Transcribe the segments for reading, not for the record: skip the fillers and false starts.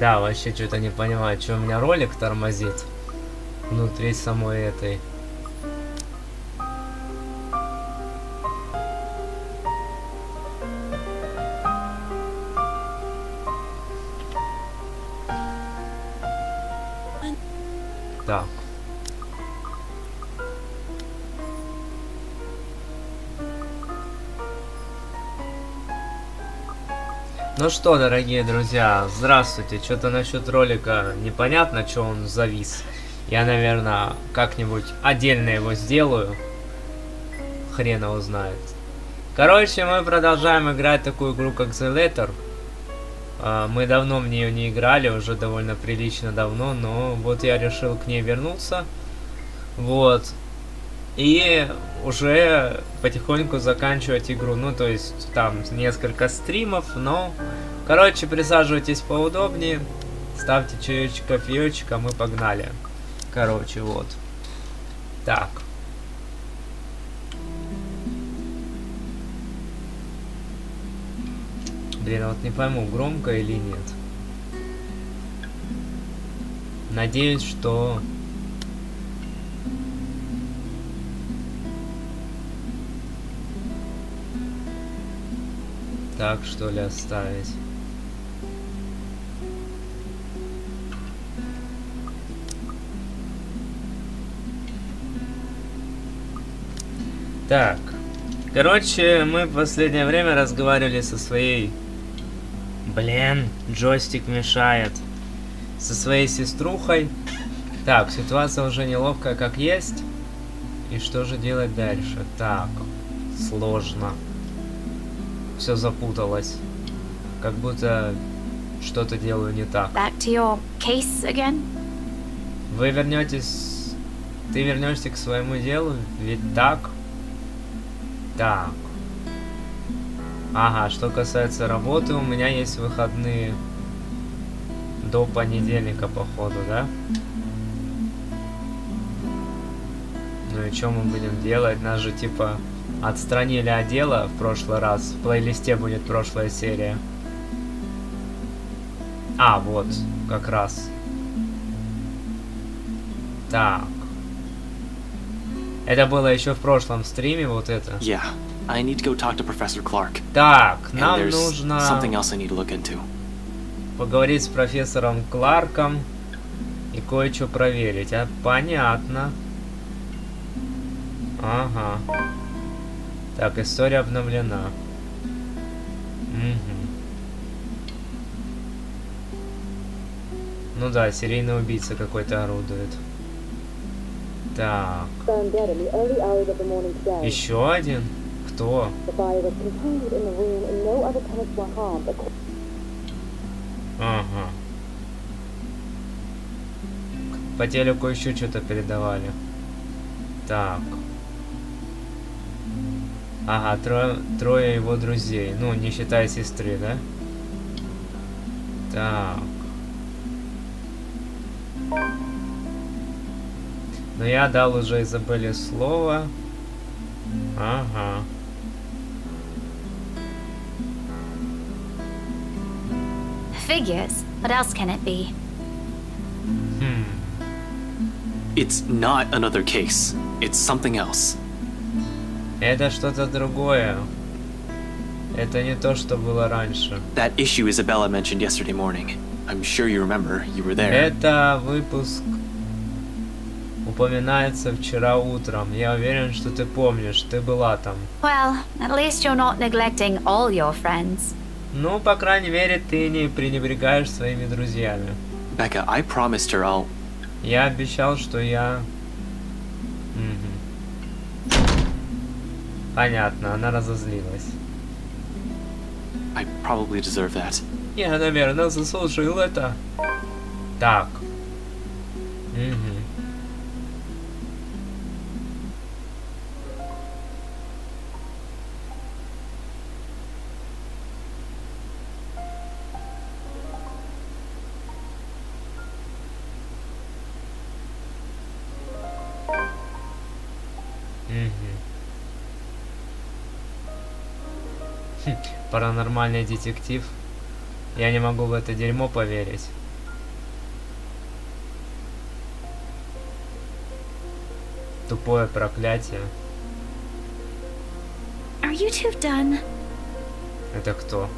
Да, вообще что-то не понимаю, что у меня ролик тормозит внутри самой этой. Так. Ну что, дорогие друзья, здравствуйте. Что-то насчет ролика непонятно, что он завис. Я, наверное, как-нибудь отдельно его сделаю. Хрен его знает. Короче, мы продолжаем играть такую игру, как The Letter. Мы давно в нее не играли, уже довольно прилично давно, но вот я решил к ней вернуться. Вот. И уже потихоньку заканчивать игру. Ну, то есть, там несколько стримов, но... Короче, присаживайтесь поудобнее, ставьте чаечка, пьечка, мы погнали. Короче, вот. Так. Блин, вот не пойму, громко или нет. Надеюсь, что... Так, что ли, оставить? Так. Короче, мы в последнее время разговаривали со своей... Блин, джойстик мешает. Со своей сеструхой. Так, ситуация уже неловкая, как есть. И что же делать дальше? Так, сложно. Все запуталось, как будто что-то делаю не так. Вы вернетесь, ты вернешься к своему делу, ведь так? Так. Ага, что касается работы, у меня есть выходные до понедельника, походу, да? Ну и что мы будем делать? Нас же типа... Отстранили от дела в прошлый раз. В плейлисте будет прошлая серия. А, вот, как раз. Так. Это было еще в прошлом стриме, вот это. Yeah. I need to go talk to Professor Clark. Так, нам нужно поговорить с профессором Кларком и кое-что проверить. А, понятно. Ага. Так, история обновлена. Угу. Ну да, серийный убийца какой-то орудует. Так. Еще один? Кто? Ага. По телеку еще что-то передавали. Так. Ага, трое его друзей. Ну, не считая сестры, да? Так. Но я дал уже Изабелле слово. Ага. Figures. What else can it be? It's not another case. It's something else. Это что-то другое. Это не то, что было раньше. That issue Isabella mentioned yesterday morning. I'm sure you remember. You were there. Это выпуск упоминается вчера утром. Я уверен, что ты помнишь. Ты была там. Well, at least you're not neglecting all your friends. Ну, по крайней мере, ты не пренебрегаешь своими друзьями. Becca, I promised her I'll... Я обещал, что я... Понятно, она разозлилась. I probably deserve that. Я, наверное, заслужил это. Так, Паранормальный детектив. Я не могу в это дерьмо поверить. Тупое проклятие. Are you two done? Это кто?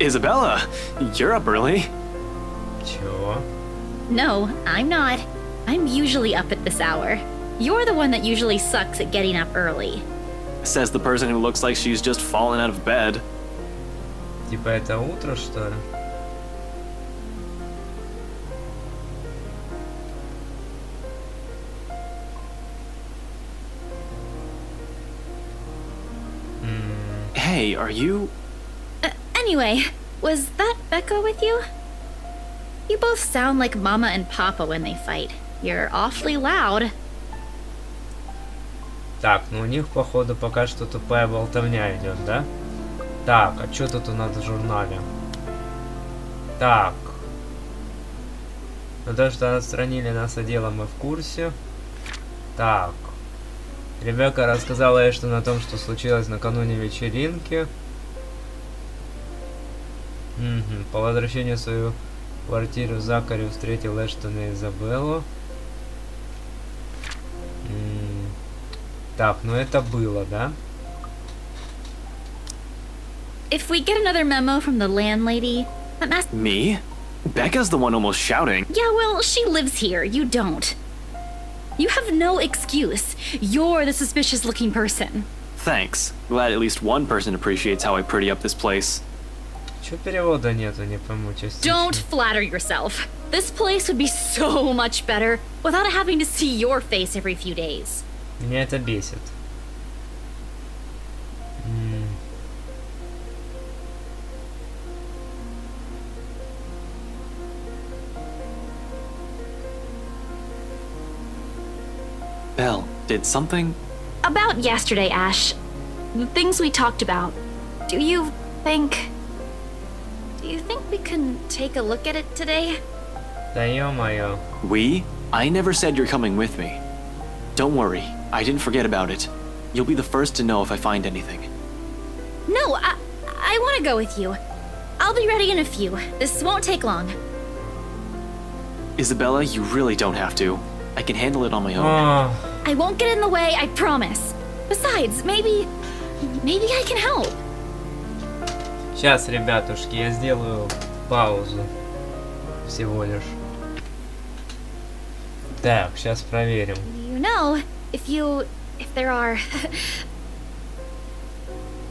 Isabella, you're up early. Sure. No, I'm not. I'm usually up at this hour. You're the one that usually sucks at getting up early. Says the person who looks like she's just fallen out of bed. Типа это утро, что ли? Hey, are you... Anyway, was that Becca with you? You both sound like Mama and Papa when they fight. You're awfully loud. Так, ну у них, походу, пока что тупая болтовня идет, да? Так, а что тут у нас в журнале? Так. Ну то, что отстранили нас от дела, мы в курсе. Так. Ребекка рассказала ей, что на том, что случилось накануне вечеринки. По возвращению в свою квартиру Закари встретил Эштона и Изабеллу. Так, ну это было, да? If we get another memo from the landlady, I'm asking... Me? Becca's the one almost shouting. Yeah, well, she lives here. You don't. You have no excuse. You're the suspicious-looking person. Thanks. Glad at least one person appreciates how I pretty up this place. Чё перевода нету, не пойму, частично. Don't flatter yourself. This place would be so much better without having to see your face every few days. Меня это бесит. Belle, did something? About yesterday, Ash. The things we talked about. Do you think... You think we can take a look at it today? Да ё-моё. We? I never said you're coming with me. Don't worry, I didn't forget about it. You'll be the first to know if I find anything. No, I want to go with you. I'll be ready in a few. This won't take long. Isabella, you really don't have to. I can handle it on my own. I won't get in the way, I promise. Besides, maybe I can help. Сейчас, ребятушки, я сделаю паузу всего лишь. Так, сейчас проверим.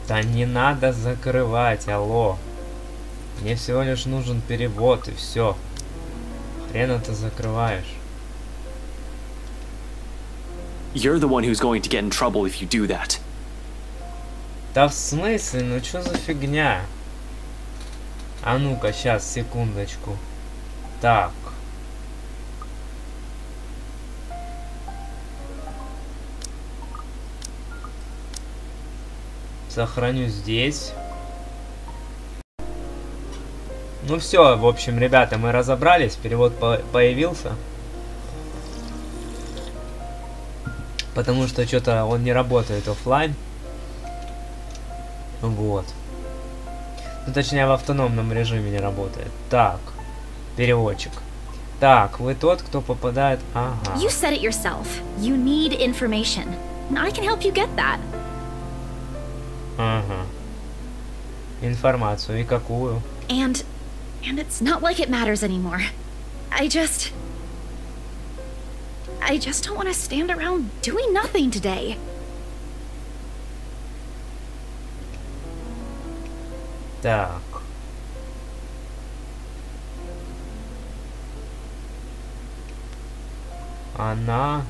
Да не надо закрывать, алло. Мне всего лишь нужен перевод и все. Хрена ты закрываешь. You're the one who's going to get in trouble if you do that. Да в смысле? Ну что за фигня? А ну-ка, сейчас, секундочку. Так. Сохраню здесь. Ну все, в общем, ребята, мы разобрались. Перевод появился. Потому что что-то он не работает офлайн. Вот. Ну, точнее, в автономном режиме не работает. Так, переводчик. Так, вы тот, кто попадает... Ага. You said it yourself. You need information. I can help you get that. Ага. Информацию. И какую? And it's not like it matters anymore. I just... I just don't want to stand around doing nothing today. Так. Она...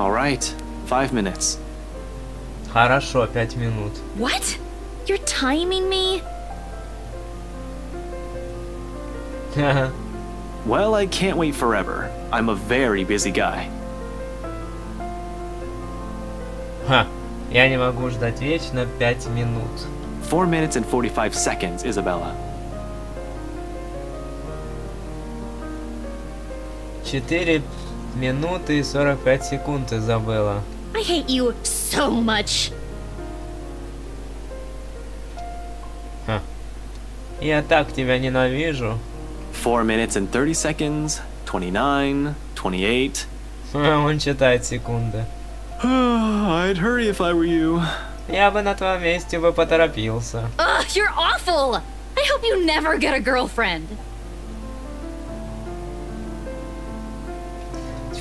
All right, 5 minutes. Хорошо, 5 минут. What? You're timing me? Well, I can't wait forever. I'm a very busy guy. Ха, я не могу ждать вечно 5 минут. 4 minutes and 45 seconds, Isabella. 4 минуты и 45 секунд, Изабелла. I hate you so much. Ха. Я так тебя ненавижу. 4 minutes and 30 seconds, 29, 28. Он читает секунды. I'd hurry if I were you. Я бы на твоем месте бы поторопился. You're awful. I hope you never get a girlfriend.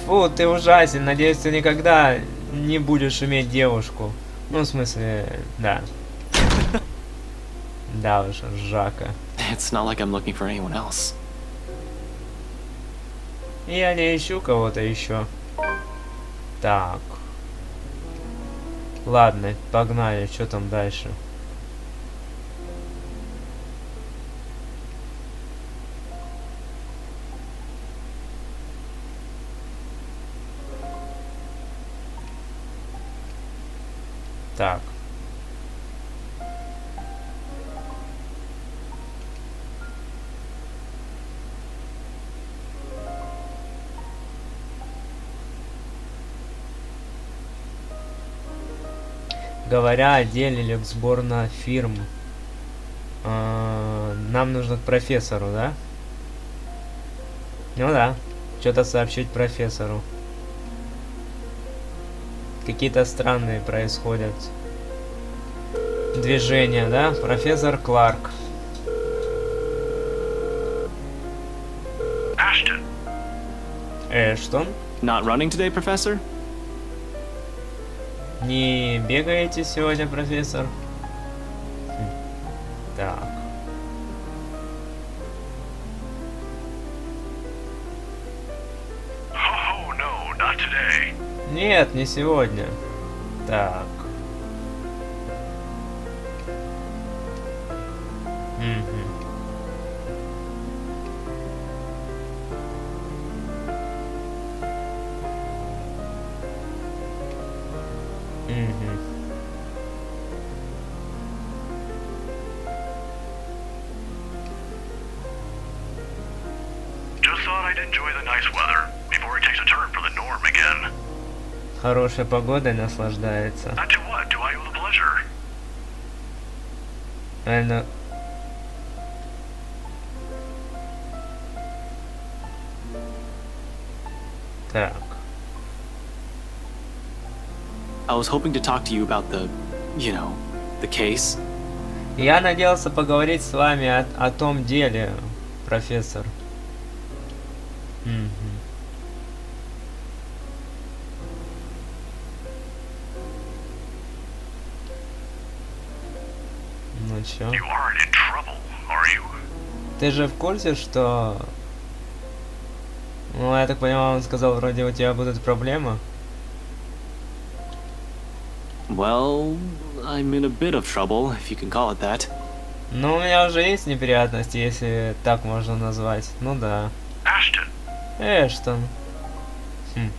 Фу, ты ужасен. Надеюсь, ты никогда не будешь иметь девушку. Ну, в смысле, да. Да уж, Жака. It's not like I'm looking for anyone else. Я не ищу кого-то еще. Так. Ладно, погнали, что там дальше? Так. Говоря о деле Люксборна фирм, нам нужно к профессору, да? Ну да, что-то сообщить профессору. Какие-то странные происходят движения, да? Профессор Кларк. Эштон. Эштон? Not running today, professor? Не бегаете сегодня, профессор? Так. Oh, no, not today. Нет, не сегодня. Так. Хорошей погодой наслаждается. Так. Я надеялся поговорить с вами о том деле, профессор. Ну чё? Ты же в курсе, что... Ну, я так понимаю, он сказал, вроде у тебя будут проблемы. Well, I'm in a bit of trouble, if you can call it that. Ну, у меня уже есть неприятности, если так можно назвать. Ну да. Эштон. Эштон. Хм.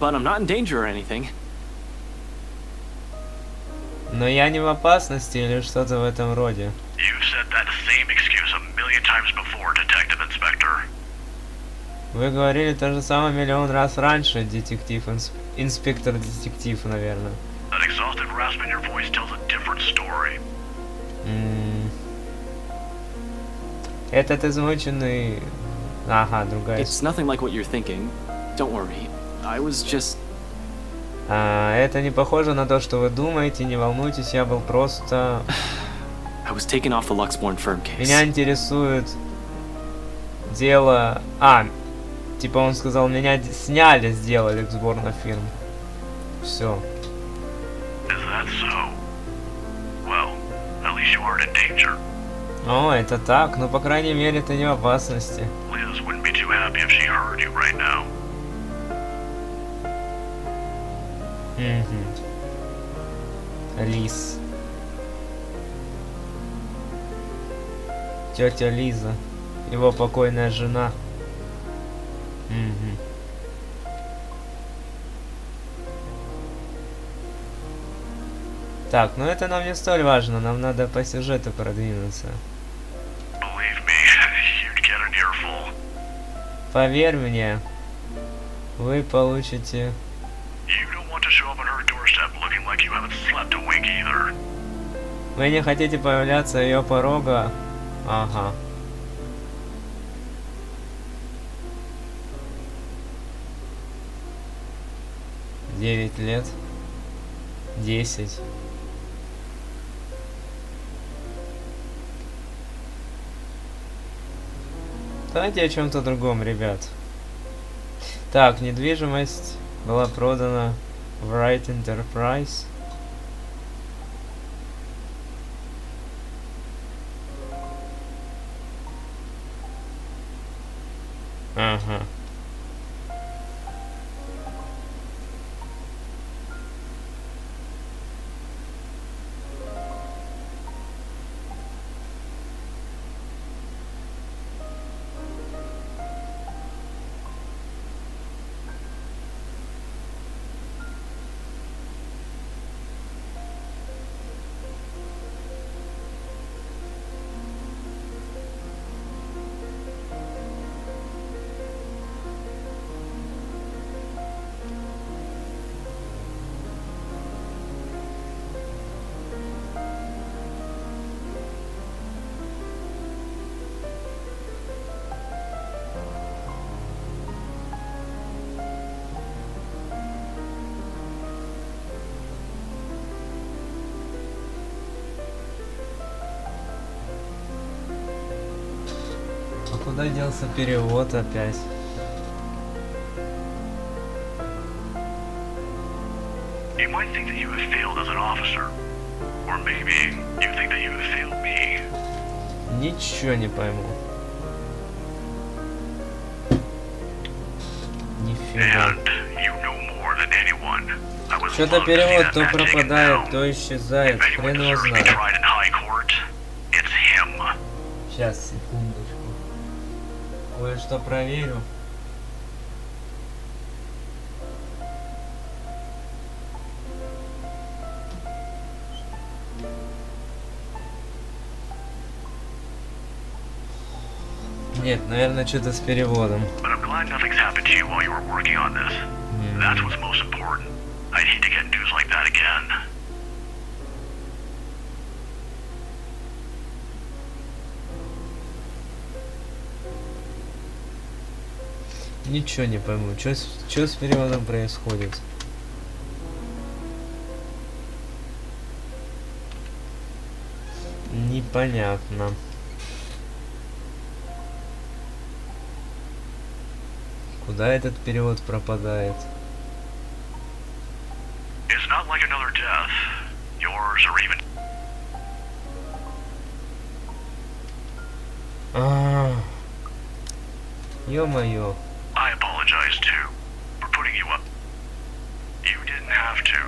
But I'm not in danger or anything. Но я не в опасности или что-то в этом роде. Вы говорили то же самое миллион раз раньше, инспектор-детектив, наверное. Этот измученный... Ага, другая. Это не похоже на то, что вы думаете, не волнуйтесь, я был просто... Меня интересует дело... Типа он сказал, меня сняли с дела Luxborn фирм. Все. О, это так, но по крайней мере ты не в опасности. Лиз. Тетя Лиза. Его покойная жена. Так, ну это нам не столь важно, нам надо по сюжету продвинуться. Поверь мне, вы получите... Вы не хотите появляться ее порога? Ага. Девять лет. 10. Давайте о чем-то другом, ребят. Так, недвижимость была продана в Wright Enterprise. Ага. Куда делся перевод опять? Ничего не пойму. Нифига. Что-то перевод то пропадает, то исчезает. Хрен его знает. Сейчас, секундочку. Кое-что проверю. Нет, наверное, что-то с переводом. Ничего не пойму, что с переводом происходит. Непонятно. Куда этот перевод пропадает? Ё-моё. have to,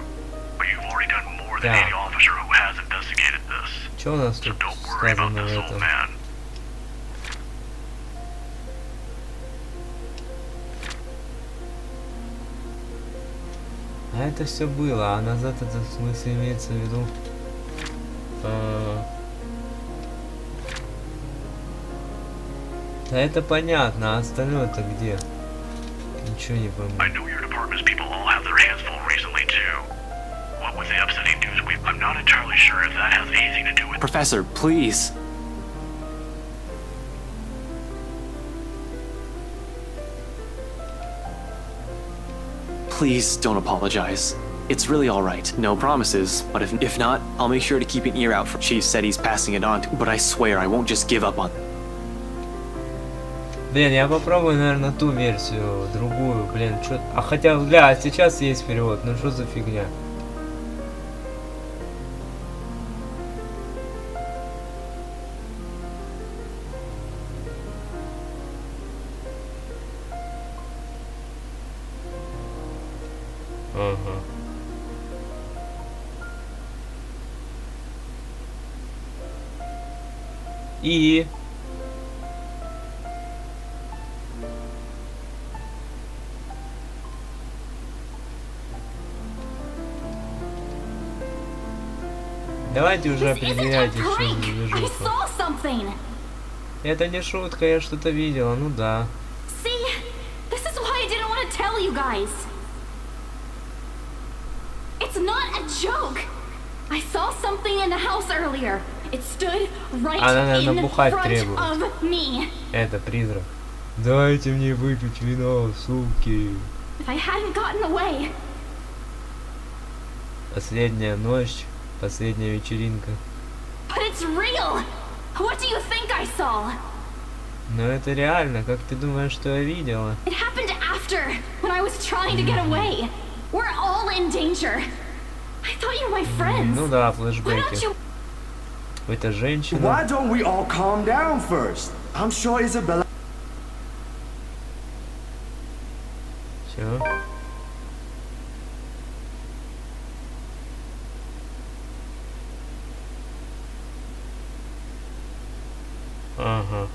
but you've already done more than any officer who has investigated this. Чего у нас тут сказано в этом? А это все было, а назад это в смысле имеется в виду... Да это понятно, а остальное-то где? Ничего не пойму. Профессор, please. Please don't apologize. It's really all right. No promises, but if not, I'll make sure to keep an ear out for Chief said he's passing it on, but I swear I won't just give up on. Блин, я попробую, наверное, ту версию, другую, блин, чё... А хотя, бля, сейчас есть перевод, ну что за фигня? И давайте уже определяйтесь, что за движуха. Это не шутка, я что-то видела, ну да. Она, наверное, бухать требует. Это призрак. Дайте мне выпить вино, суки. Последняя ночь, последняя вечеринка. Но это реально, как ты думаешь, что я видела? Ну да, флешбеки. Это женщина. Why don't we all calm down first? I'm sure Isabella. Все. Ага.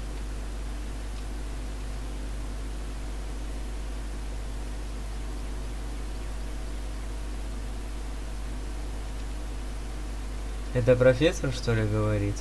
Это профессор, что ли, говорит?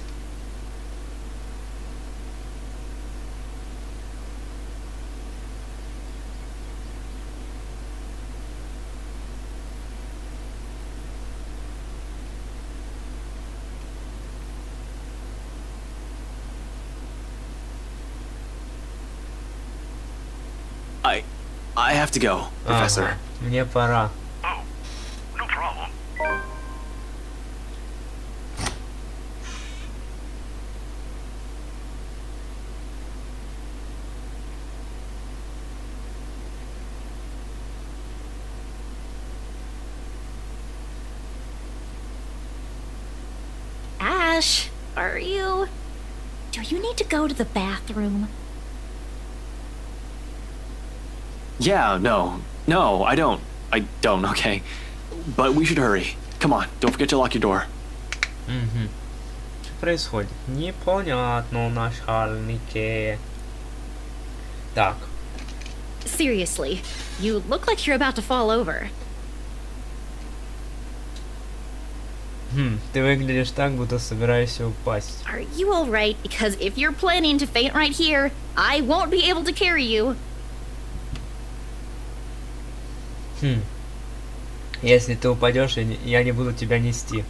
I have to go, professor. Мне пора. Are you? Do you need to go to the bathroom? Yeah, no, I don't. Okay, but we should hurry. Come on, don't forget to lock your door. Mm-hmm. Что происходит? Непонятно, начальники. Так. Seriously, you look like you're about to fall over. Ты выглядишь так, будто собираешься упасть. Are you all right? Because if you're planning to faint right here, I won't be able to carry you. Если ты упадешь, я не буду тебя нести.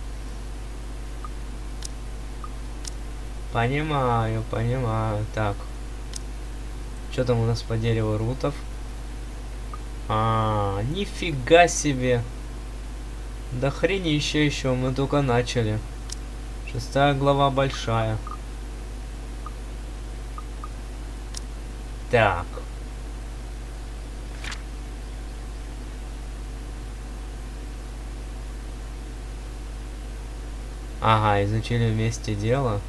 Понимаю, понимаю. Так. Что там у нас по дереву рутов? А, нифига себе. Да хренища еще, мы только начали. 6 глава большая. Так. Ага, изучили вместе дело.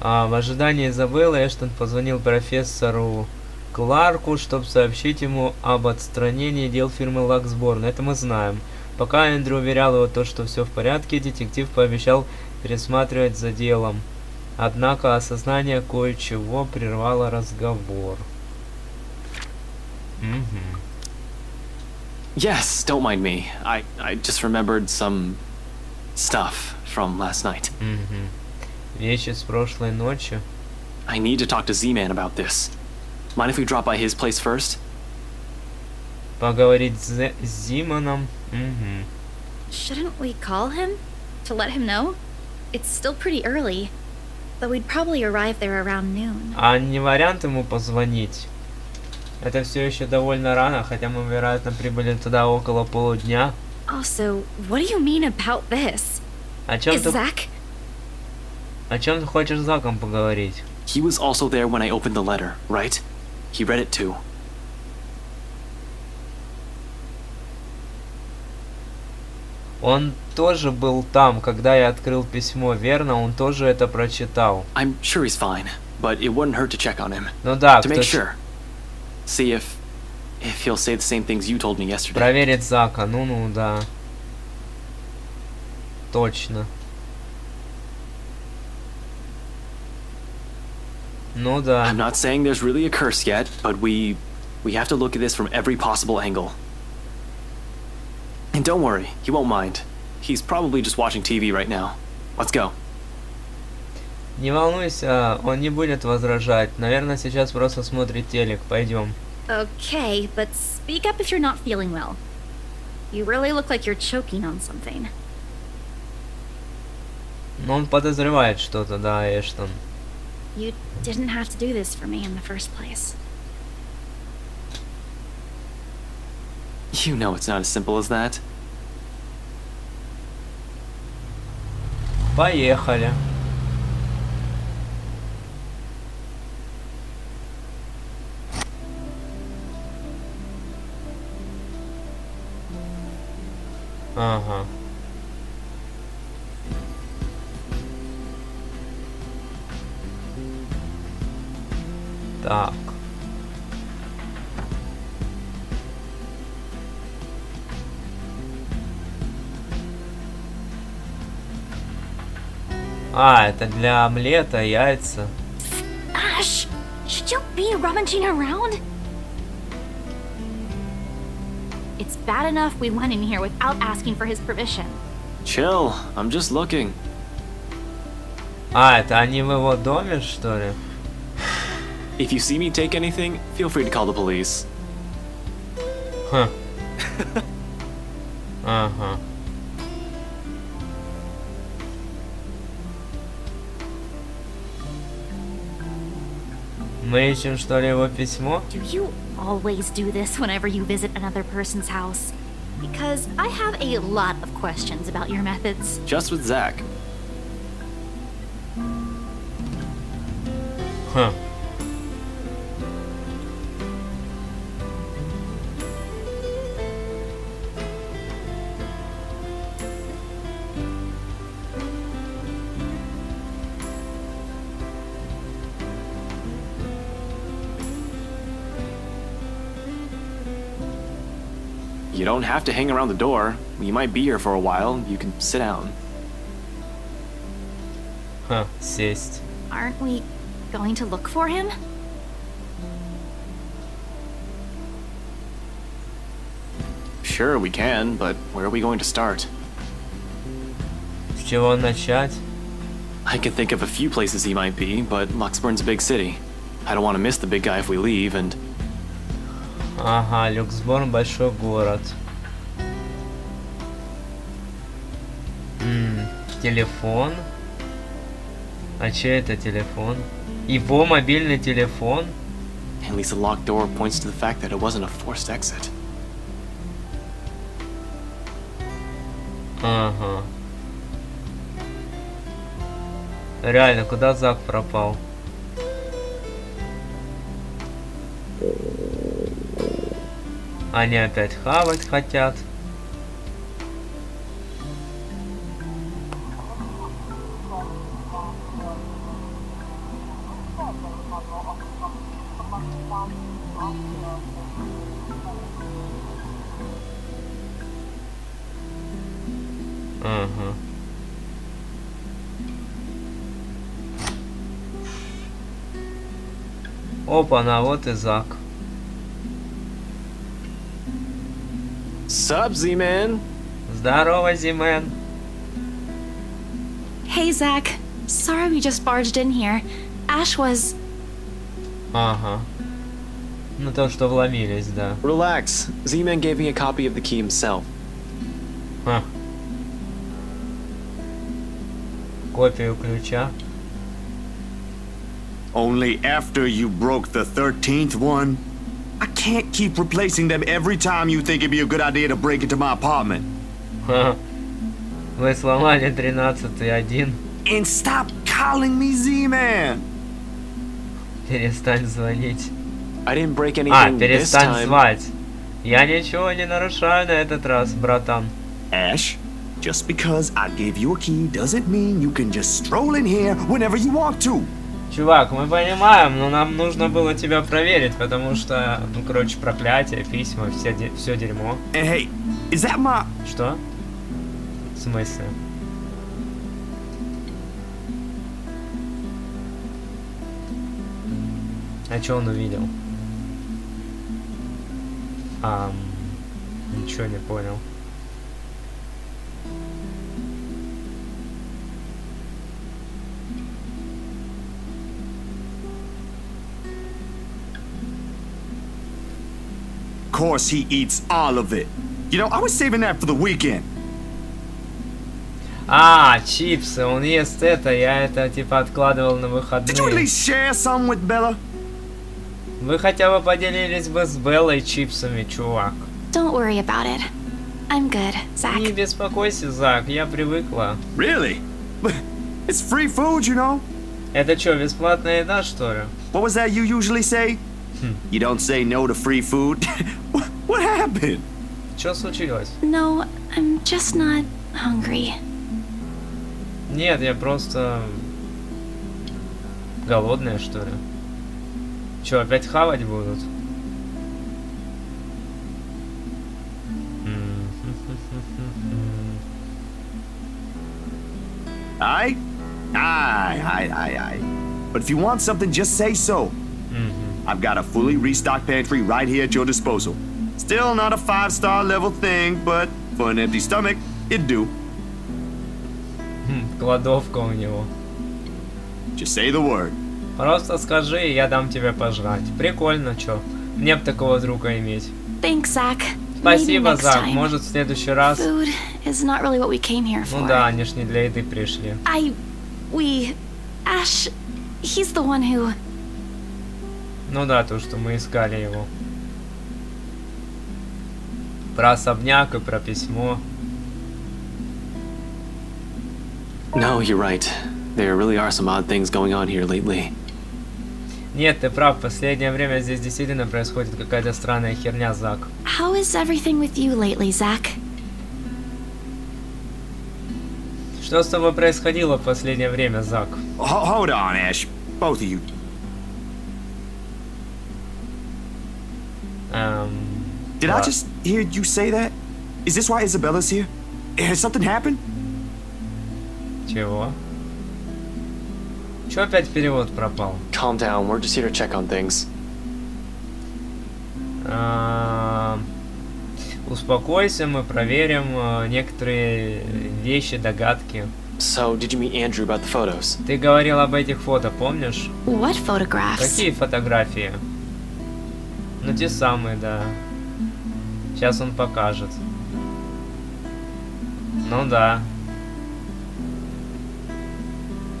В ожидании Изабеллы Эштон позвонил профессору Кларку, чтобы сообщить ему об отстранении дел фирмы Luxborn. Это мы знаем. Пока Эндрю уверял его, что все в порядке, детектив пообещал пересматривать за делом. Однако осознание кое-чего прервало разговор. Yes, don't mind me. I just remembered some stuff from last night. Вещи с прошлой ночи. I need to talk to Z-Man about this. Mind if we drop by his place first? Поговорить с Зиманом. Shouldn't we call him to let him know? It's still pretty early, but we'd probably arrive there around noon. А не вариант ему позвонить? Это все еще довольно рано, хотя мы, вероятно, прибыли туда около полудня. Also, what do you mean about this? О чем ты хочешь с Заком поговорить? He was also there when I opened the letter, right? He read it too. Он тоже был там, когда я открыл письмо, верно? Он тоже это прочитал. I'm sure he's fine, but it wouldn't hurt to check on him. Ну да, to make sure. See if he'll say the same things you told me yesterday. Проверить Зака, ну да. Точно. Ну да. I'm not saying there's really a curse yet, but we have to look at this from every possible angle. And don't worry, he won't mind. He's probably just watching TV right now. Let's go. Не волнуйся, он не будет возражать. Наверное, сейчас просто смотрит телек. Пойдем. Okay, but speak up if you're not feeling well. You really look like you're choking on something. Но он подозревает что-то, да, Эштон. You didn't have to do this for me in the first place. You know it's not as simple as that. Поехали. Ага. Так. А, это для омлета, яйца. Ash, should you be rummaging around? It's bad enough we went in here without asking for his permission. Chill, I'm just looking. А, это они в его доме, что ли? If you see me take anything, feel free to call the police. Huh. Ага. Мы ищем, что ли, его письмо? Do you always do this whenever you visit another person's house? Because I have a lot of questions about your methods. Just with Zach. Huh. You don't have to hang around the door. You might be here for a while. You can sit down. Huh, sis. Aren't we going to look for him? Sure, we can, but where are we going to start? С чего начать? I can think of a few places he might be, but Luxburn's a big city. I don't want to miss the big guy if we leave, and... Ага, Люксборн — большой город. Телефон. А чей это телефон? Его мобильный телефон? At least the locked door points to the fact that it wasn't a forced exit. Ага. Реально, куда Зак пропал? Они опять хавать хотят. Угу. Опа-на, вот и Зак. Sup, Z-Man. Здорово, Z-Man. Hey, Zach. Sorry we just barged in here. Ash was... Ага. Ну то, что вломились, да. Relax. Z-Man gave me a copy of the key himself. Ха. Копию ключа. Only after you broke the 13th one. I can't keep replacing them every time you think it'd be a good idea to break into my apartment. Вы сломали 13-й. And stop calling me Z-Man. Перестань звонить. I didn't break anything перестань звать. Я ничего не нарушаю на этот раз, братан. Ash, just because I gave you a key doesn't mean you can just stroll in here whenever you want to. Чувак, мы понимаем, но нам нужно было тебя проверить, потому что, ну, короче, проклятие, письма, все дерьмо. Эй, is that my... Что? В смысле? А что он увидел? Ничего не понял. Of course he eats all of it. You know, I was saving that for the weekend. А, чипсы, он ест это, я это типа откладывал на выходные. Did you at least share some with Bella? Вы хотя бы поделились бы с Беллой чипсами, чувак. Don't worry about it. I'm good, Zach. Не беспокойся, Зак, я привыкла. Really? It's free food, you know? Это что, бесплатная еда, что ли? What was that you usually say? You don't say no to free food. What happened? Что случилось? No, I'm just not hungry. Нет, я просто голодная, что ли? Чё, опять хавать будут? I. But if you want something, just say so. I've got a fully restocked pantry right here at your disposal. Still not a 5-star level thing, but for an empty stomach, it do. Кладовка у него. Just say the word. Просто скажи, и я дам тебе пожрать. Прикольно, чё? Мне б такого друга иметь. Thanks, Zach. Спасибо, Зак. Может, в следующий раз. Food is not really what we came here for. Ну да, они ж не для еды пришли. Ash, he's the one who... Ну да, то, что мы искали его. Про особняк и про письмо. No, you're right. There really are some odd things going on here lately. Нет, ты прав. В последнее время здесь действительно происходит какая-то странная херня, Зак. How is everything with you lately, Zach? Что с тобой происходило в последнее время, Зак? Hold on, Ash. Both of you. Did I just hear you say that? Is this why Isabella's here? Has something happened? Чего? Чё опять перевод пропал? Calm down, we're just here to check on things. Успокойся, мы проверим некоторые вещи, догадки. So, did you meet Andrew about the photos? Ты говорил об этих фото, помнишь? What photographs? Какие фотографии? Ну, те самые, да. Сейчас он покажет. Ну да.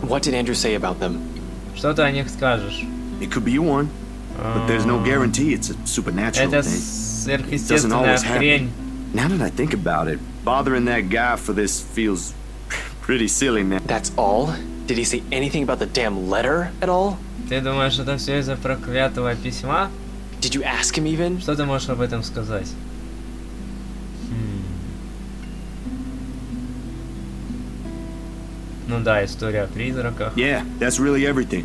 What did Andrew say about them? Что ты о них скажешь? It could be one, but there's no guarantee it's a supernatural thing. Это сверхъестественная хрень. Now that I think about it, bothering that guy for this feels pretty silly, man. That's all? Did he say anything about the damn letter at all? Ты думаешь, это все из-за проклятого письма? Did you ask him even? Что ты можешь об этом сказать? Ну да, история о призраках. Yeah, that's really everything.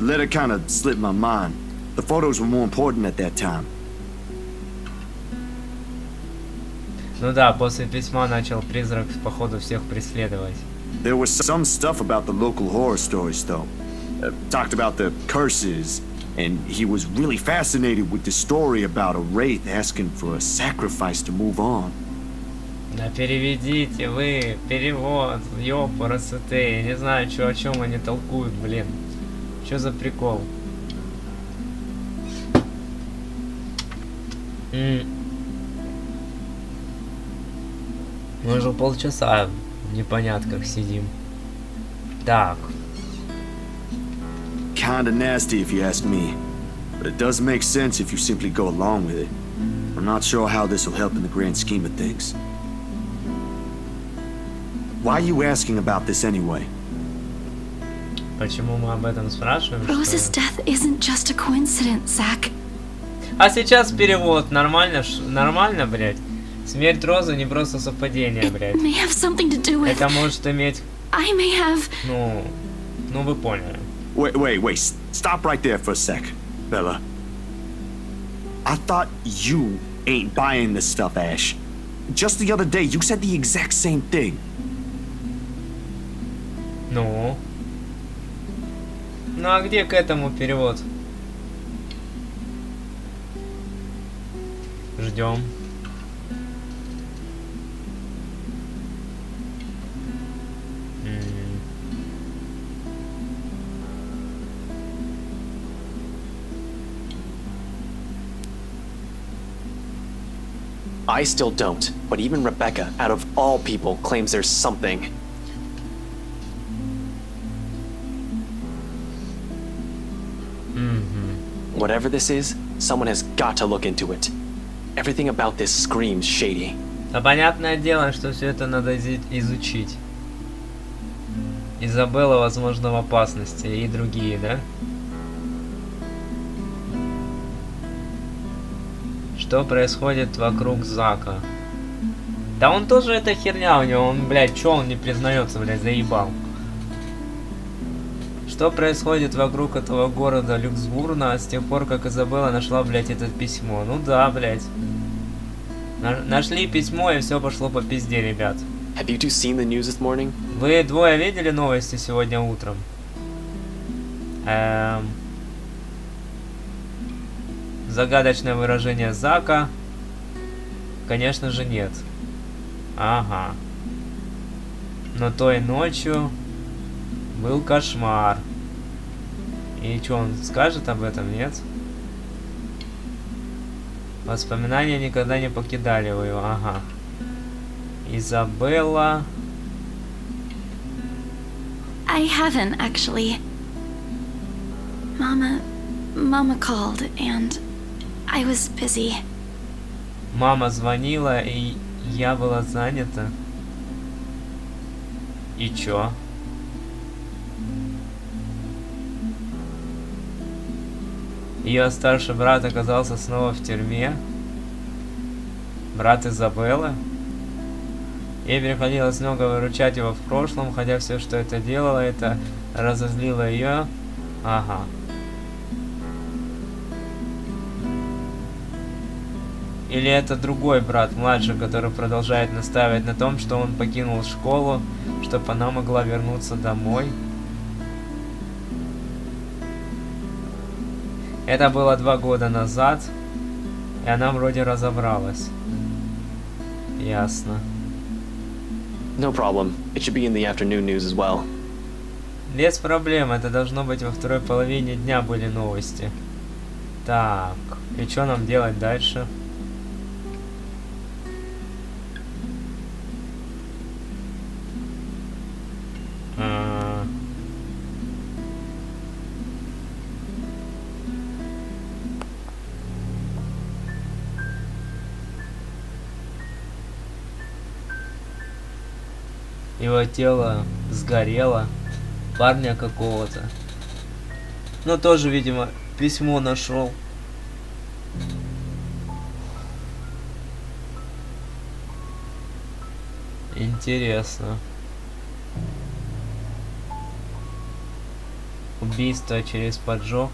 The letter kind of slipped my mind. The photos were more important at that time. Ну да, после письма начал призрак походу всех преследовать. There was some stuff about the local horror stories, though. Talked about the curses, and he was really fascinated with the story about a wraith asking for a sacrifice to move on. Да переведите вы, перевод, ёпа, красоты, я не знаю, чё, о чем они толкуют, блин. Что за прикол? Мы уже полчаса в непонятках сидим. Так. Kinda nasty if you ask me, but it does make sense if you simply go along with it. I'm not sure how this will help in the grand scheme of things. Why are you asking about this anyway? Почему мы об этом спрашиваем? Rose's death isn't just a coincidence, Zach. А сейчас перевод. Нормально, нормально, блядь. Смерть Розы не просто совпадение, блядь. Это может иметь... Ну вы поняли. Wait, stop right there for a sec, Bella. I thought you ain't buying this stuff, Ash. Just the other day you said the exact same thing. Ну? Ну а где к этому перевод? Ждем. I still don't, but even Rebecca, out of all people, claims there's something. Whatever this is, someone has got to look into it. Everything about this screams shady. Да, понятное дело, что все это надо изучить. Изабелла, возможно, в опасности и другие, да? Что происходит вокруг Зака? Да он тоже эта херня у него, он, блядь, чё он не признается, блядь, заебал. Что происходит вокруг этого города Люксбурна с тех пор, как Изабелла нашла, блядь, это письмо? Ну да, блядь. Нашли письмо, и все пошло по пизде, ребят. Вы двое видели новости сегодня утром? Загадочное выражение Зака. Конечно же нет. Ага. Но той ночью... был кошмар. И что, он скажет об этом, нет? Воспоминания никогда не покидали его, ага. Изабелла. I haven't actually. Mama called and I was busy. Мама звонила, и я была занята. И чё? Ее старший брат оказался снова в тюрьме. Брат Изабеллы. Ей приходилось много выручать его в прошлом, хотя все, что это делало, это разозлило ее. Ага. Или это другой брат, младший, который продолжает настаивать на том, что он покинул школу, чтобы она могла вернуться домой. Это было 2 года назад, и она вроде разобралась. Ясно. No problem. It should be in the afternoon news as well. Без проблем, это должно быть во второй половине дня были новости. Так, и что нам делать дальше? Его тело сгорело, парня какого-то. Но тоже, видимо, письмо нашел. Интересно. Убийство через поджог.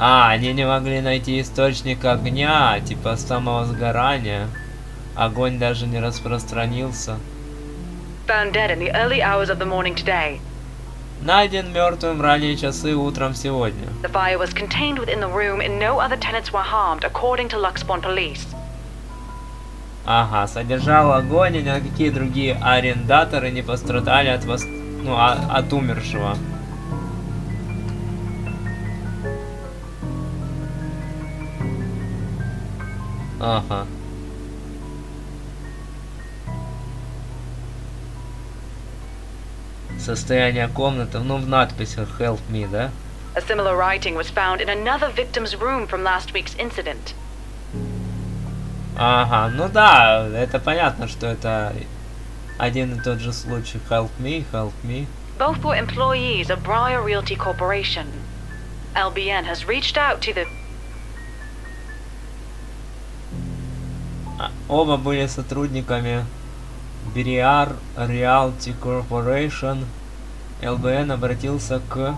А, они не могли найти источник огня, типа самого сгорания. Огонь даже не распространился. Найден мертвым в ранние часы утром сегодня. Ага, содержал огонь, и никакие другие арендаторы не пострадали от от умершего. Ага. Состояние комнаты, ну, в надписях Help Me, да? A similar writing was found in another victim's room from last week's incident. Ага, ну да, это понятно, что это один и тот же случай. Help Me, Help Me. Both were employees of Briar Realty Corporation. LBN has reached out to the... Оба были сотрудниками Briar Realty Corporation. ЛБН обратился к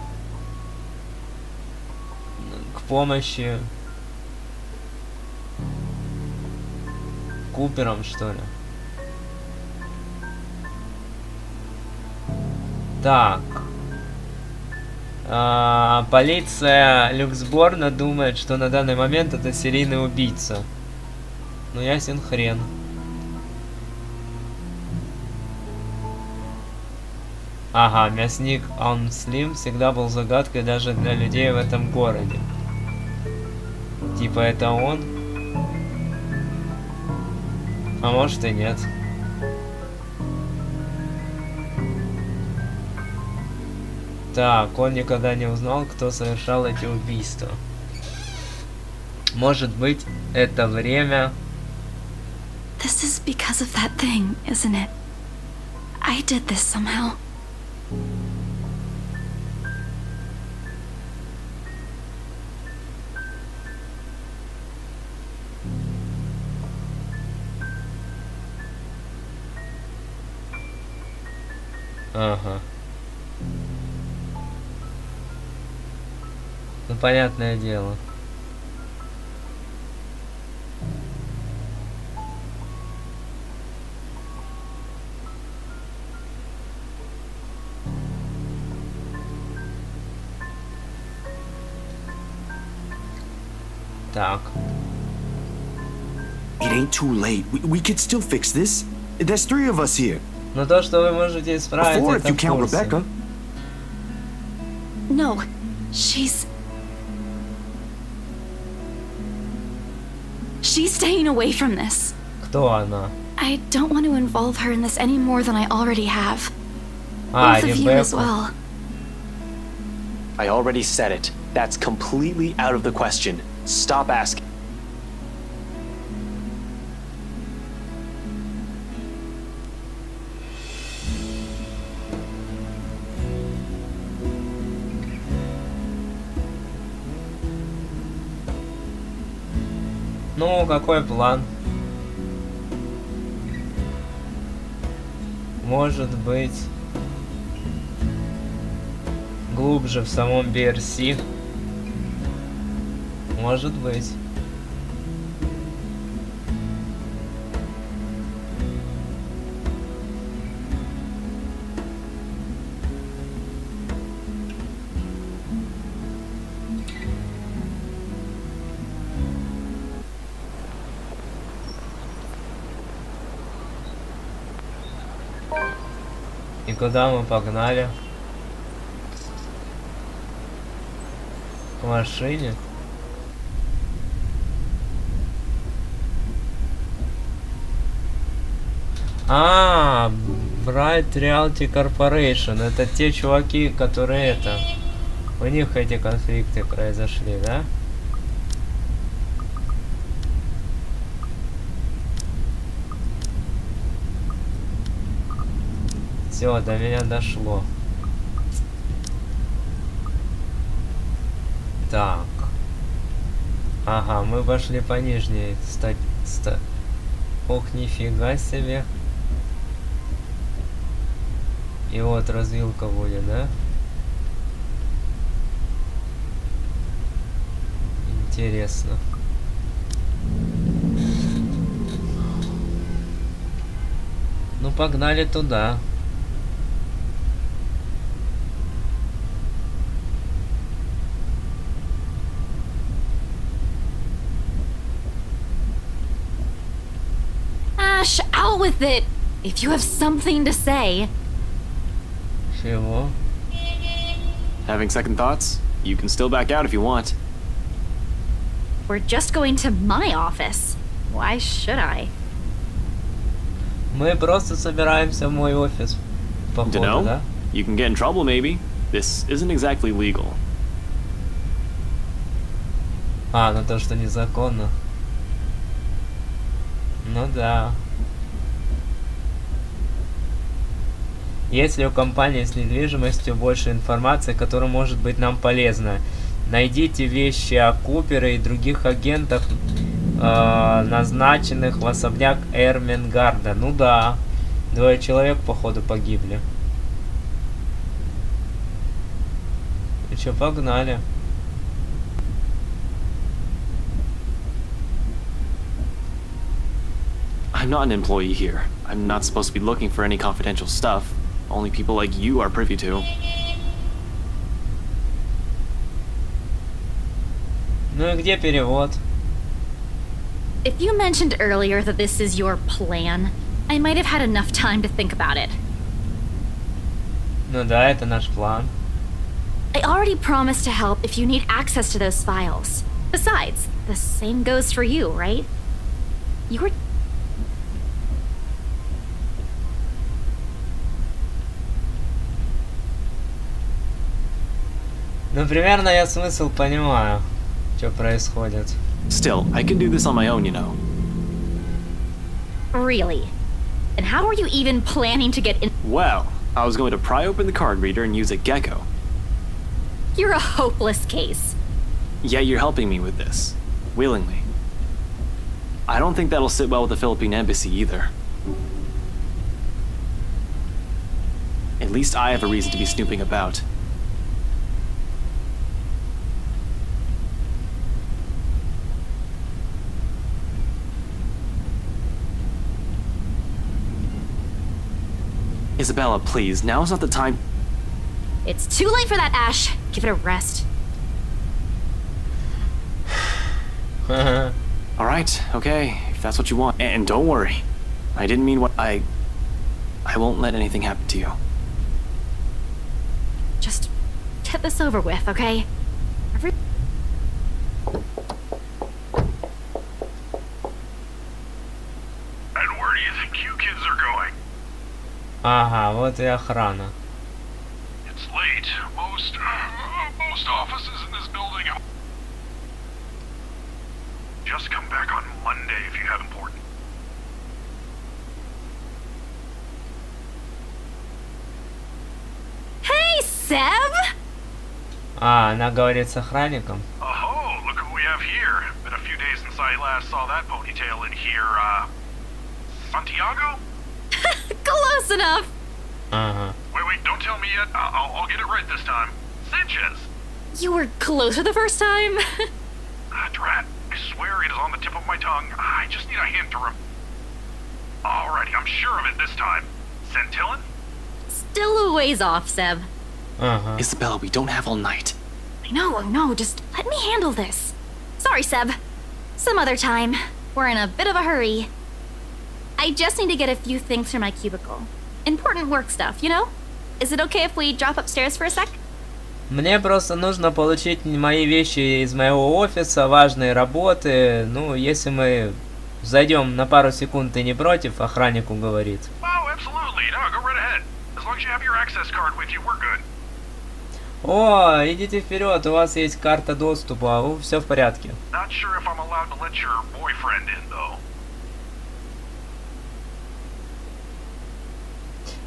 помощи Купером, что ли. Так. Полиция Люксборна думает, что на данный момент это серийный убийца. Ну ясен хрен. Ага, мясник Анслим всегда был загадкой даже для людей в этом городе. Типа это он? А может и нет. Так, он никогда не узнал, кто совершал эти убийства. Может быть, это время... This is because of that thing, isn't it? I did this somehow. Ага. Ну, понятное дело. Так. It ain't too late. We could still fix this. There's three of us here. Но то, что вы можете исправить, это в курсе. No, she's staying away from this. Кто она? I don't want to involve her in this any more than I already have. Both of you as well. I already said it. That's completely out of the question. Stop asking. Ну, какой план? Может быть, глубже в самом BRC? Может быть. И куда мы погнали? К машине. А, Bright Realty Corporation. Это те чуваки, которые это... У них эти конфликты произошли, да? Все, до меня дошло. Так. Ага, мы пошли по нижней стать. Ох, нифига себе. И вот развилка будет, да? Интересно. Ну, погнали туда. Ash, out with it! If you have something to say. Чего? Having second thoughts? You can still back out if you want. We're just going to my office. Why should I? Мы просто собираемся в мой офис. Походу, да? You can get in trouble, maybe. This isn't exactly legal. А, ну то, что незаконно. Ну да. Есть ли у компании с недвижимостью больше информации, которая может быть нам полезна? Найдите вещи о Купере и других агентах, назначенных в особняк Эрменгарда. Ну да, 2 человека, походу, погибли. И чё, погнали. I'm not an employee here. I'm not supposed to be looking for any confidential stuff. Only people like you are privy to. Ну и где перевод? If you mentioned earlier that this is your plan, I might have had enough time to think about it. Ну да, это наш план. I already promised to help if you need access to those files. Besides, the same goes for you, right? You were. Ну, примерно я смысл понимаю, что происходит. Still, I can do this on my own, you know. Really? And how are you even planning to get in? Well, I was going to pry open the card reader and use a gecko. You're a hopeless case. Yeah, you're helping me with this. Willingly. I don't think that'll sit well with the Philippine embassy either. At least I have a reason to be snooping about. Isabella, please, now's not the time. It's too late for that, Ash. Give it a rest. Alright, okay, if that's what you want. And don't worry. I didn't mean what I won't let anything happen to you. Just get this over with, okay? Ага, вот и охрана. Hey, Seb! А, она говорит с охранником. Oh, look who we have here. Been a few days since I last saw that ponytail in here. Santiago? Close enough. Wait, don't tell me yet. I'll get it right this time. Sanchez. You were closer the first time. Drat! I swear it is on the tip of my tongue. I just need a hint to remember. Alrighty, I'm sure of it this time. Santillan? Still a ways off, Seb. Isabella, we don't have all night. I know. Just let me handle this. Sorry, Seb. Some other time. We're in a bit of a hurry. I just need to get a few things from my cubicle. Important work stuff, you know? Is it okay if we drop upstairs for a sec? Мне просто нужно получить мои вещи из моего офиса, важные работы. Ну, если мы зайдем на пару секунд, ты не против? Охраннику говорит. О, идите вперед, у вас есть карта доступа, все в порядке.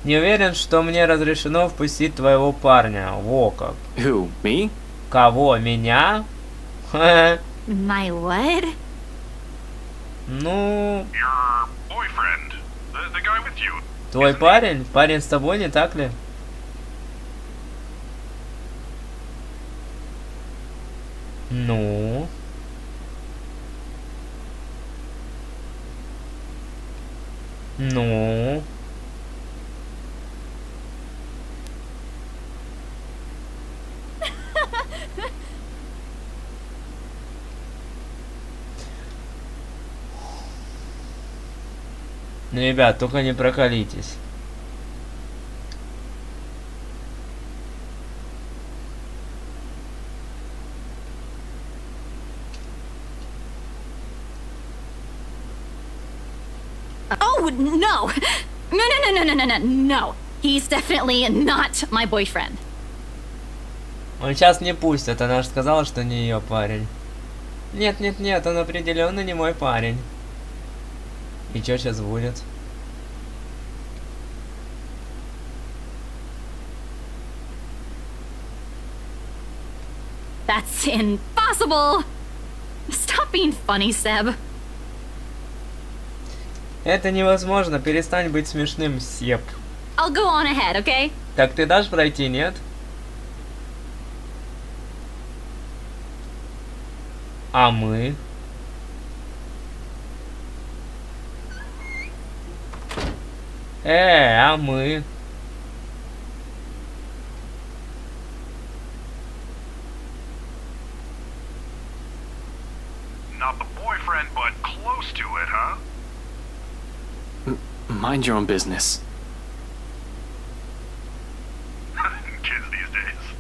Не уверен, что мне разрешено впустить твоего парня. Во как. Who, me? Кого? Меня? My what? Ну... Your boyfriend. The guy with you. Твой парень? Парень с тобой, не так ли? Ну... Ну... Ну, ребят, только не проколитесь. Oh, no! No. He's definitely not my boyfriend. Он сейчас не пустит, она же сказала, что не ее парень. Нет, он определенно не мой парень. И чё сейчас будет? That's impossible. Stop being funny, Seb. Это невозможно. Перестань быть смешным, Себ. I'll go on ahead, okay? Так ты дашь пройти, нет? А мы? А мы? Not the boyfriend, but close to it, huh? Mind your own business. Kids these days.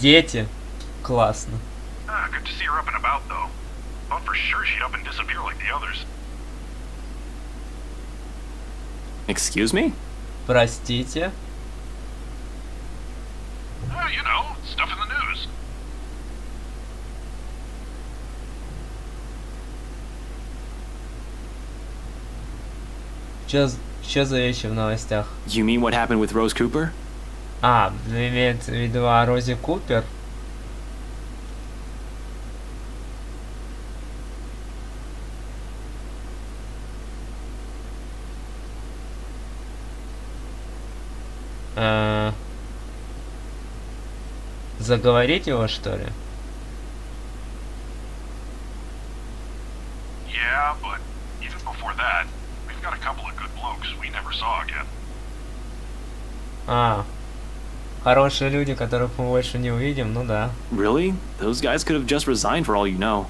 Дети. Классно. Good to see her up and about, though. Thought for sure she'd up and disappear like the others. Excuse me? Простите. You know, stuff in the news. Что за вещи в новостях? You mean what happened with Rose Cooper? Имеется в виду о Розе Купер? Заговорить его, что ли? But even before that, we've got a couple of good blokes we never saw again. Хорошие люди, которых мы больше не увидим, ну да. Really? Those guys could have just resigned for all you know.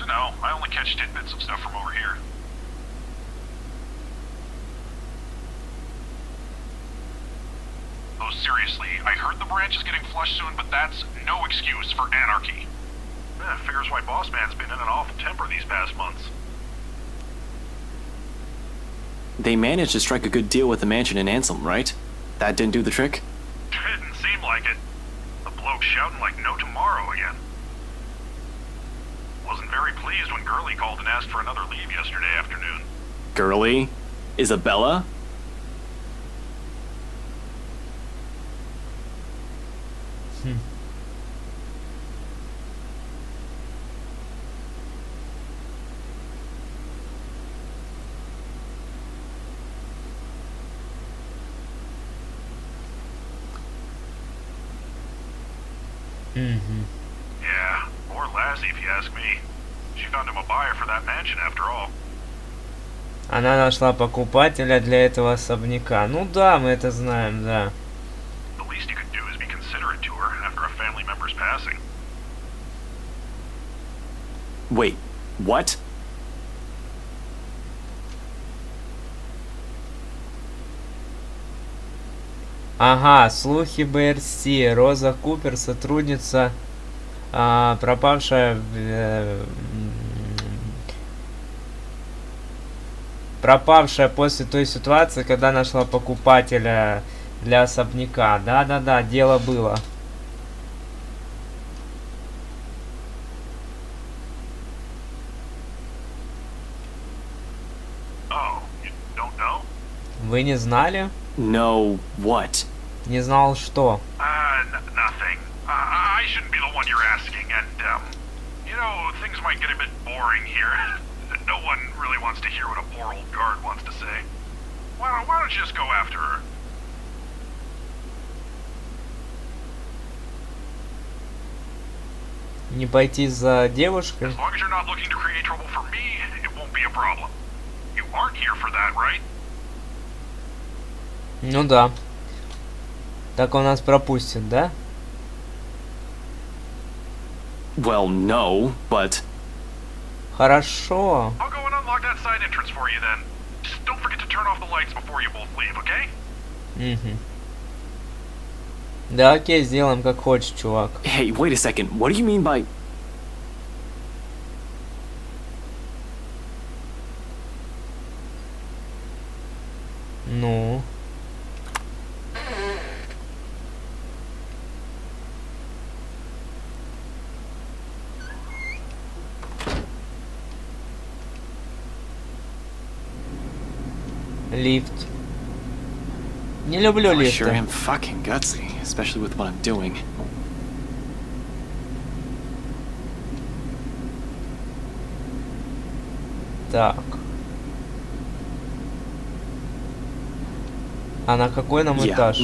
No, I only catch tidbits of stuff from over here. Oh, seriously, I heard the branch is getting flushed soon, but that's no excuse for anarchy. Figures why boss man's been in an awful temper these past months. They managed to strike a good deal with the mansion in Anselm, right? That didn't do the trick? Didn't seem like it. The bloke's shouting like no tomorrow again. Wasn't very pleased when Gurley called and asked for another leave yesterday afternoon. Gurley? Isabella? Or Lassie, if you ask me. She found him a buyer for that mansion after all. Она нашла покупателя для этого особняка. Ну да, мы это знаем, да. The least you could do is be considerate to her after a family member's passing. Wait, what? Слухи БРС. Роза Купер, сотрудница, пропавшая после той ситуации, когда нашла покупателя для особняка. Да, дело было. Вы не знали? No, what? Не знал что? Nothing. I shouldn't be the one you're asking, and you know, things might get a bit boring here. No one really wants to hear what a poor old guard wants to say. Why don't you just go after her? не пойти за девушкой. Ну да. Так он нас пропустит, да? Well, no, but... Хорошо. Да, окей, сделаем как хочешь, чувак. Hey, wait a second. What do you mean by... Ну... Лифт. Не люблю лифты. Так. А на какой нам этаж?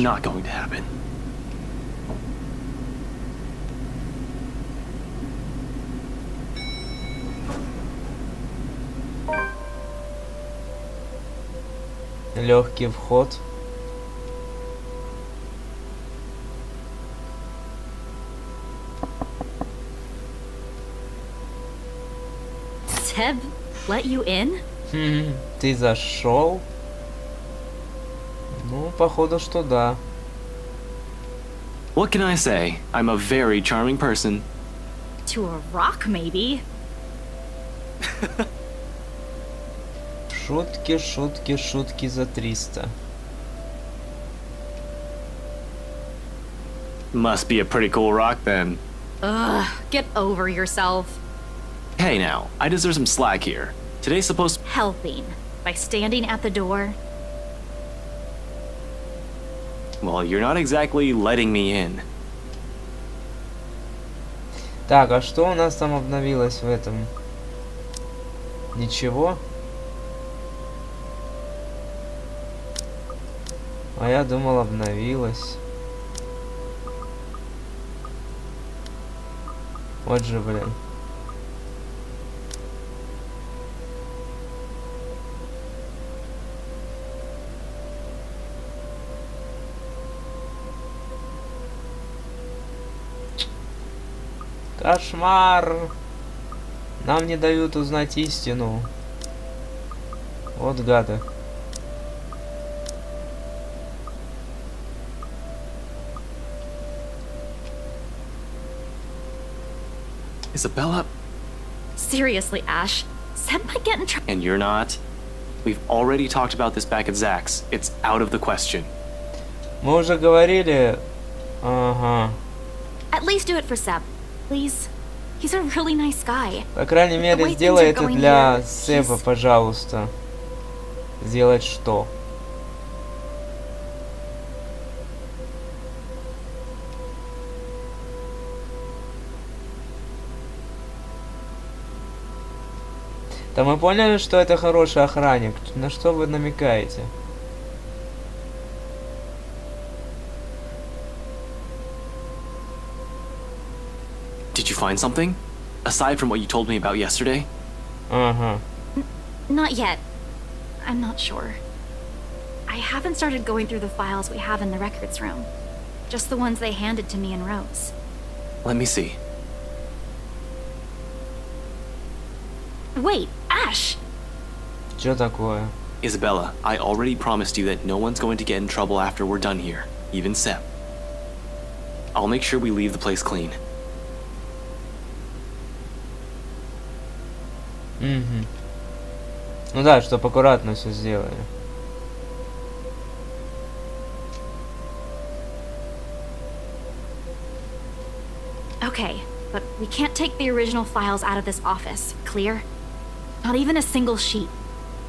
Легкий вход. Seb, let you in? Ты зашел? Ну, походу, что да. What can I say? I'm a very charming person. To a rock, maybe. Шутки, шутки, шутки за 300. Must be a pretty cool rock then. Ugh, get over yourself. Hey now, I deserve some slack here. Today's supposed to be helping by standing at the door. Well, you're not exactly letting me in. Так, а что у нас там обновилось в этом? Ничего? А я думал, обновилась. Вот же, блин. Кошмар! Нам не дают узнать истину. Вот гады. Isabella? Seriously, Ash. Seb might get in trouble. And you're not? We've already talked about this back at Zach's. It's out of the question. Мы уже говорили. Ага. At least do it for Seb, please. He's a really nice guy. По крайней мере, сделай это для Себа, пожалуйста. Сделать что? Да мы поняли, что это хороший охранник. На что вы намекаете? Did you find something? Aside from what you told me about yesterday? Not yet. I'm not sure. I haven't started going through the files we have in the records room. Just the ones they handed to me in rows. Let me see. Wait, Ash. Что такое? Isabella, I already promised you that no one's going to get in trouble after we're done here, even Seb. I'll make sure we leave the place clean. Ну да, чтоб аккуратно все сделали. Okay, but we can't take the original files out of this office, clear? Not even a single sheet.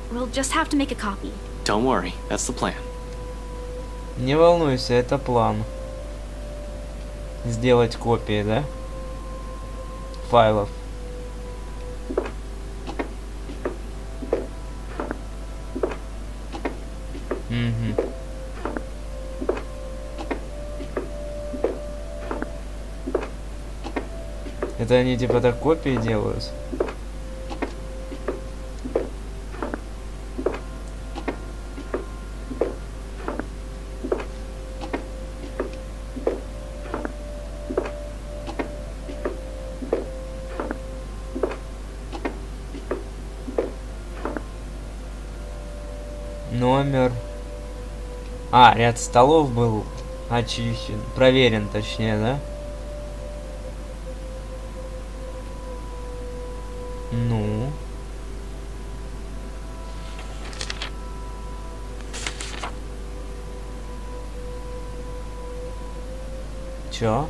We'll just have to make a copy. Don't worry, that's the plan. Не волнуйся, это план. Сделать копии, да? Файлов. Это они типа так копии делают. Номер. А, ряд столов был очищен. Проверен, точнее, да? Ну. Чё?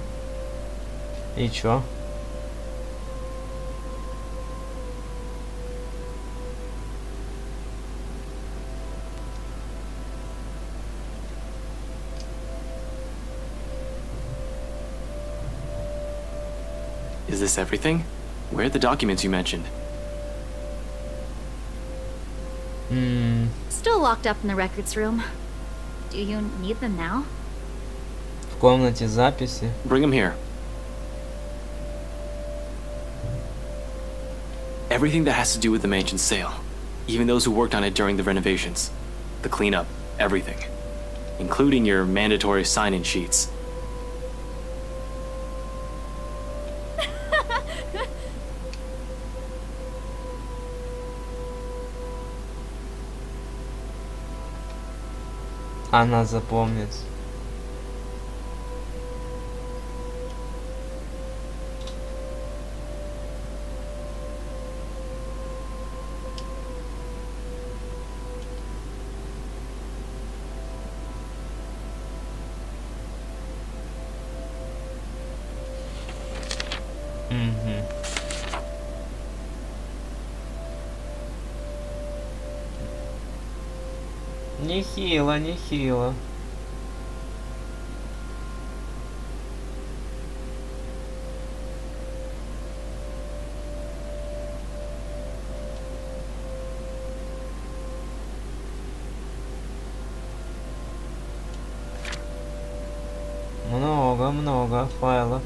И чё? Is this everything? Where are the documents you mentioned? Still locked up in the records room. Do you need them now? В комнате записи. Bring them here. Everything that has to do with the mansion sale, even those who worked on it during the renovations, the cleanup, everything, including your mandatory sign-in sheets. Она запомнит. Нехило, нехило. Много файлов.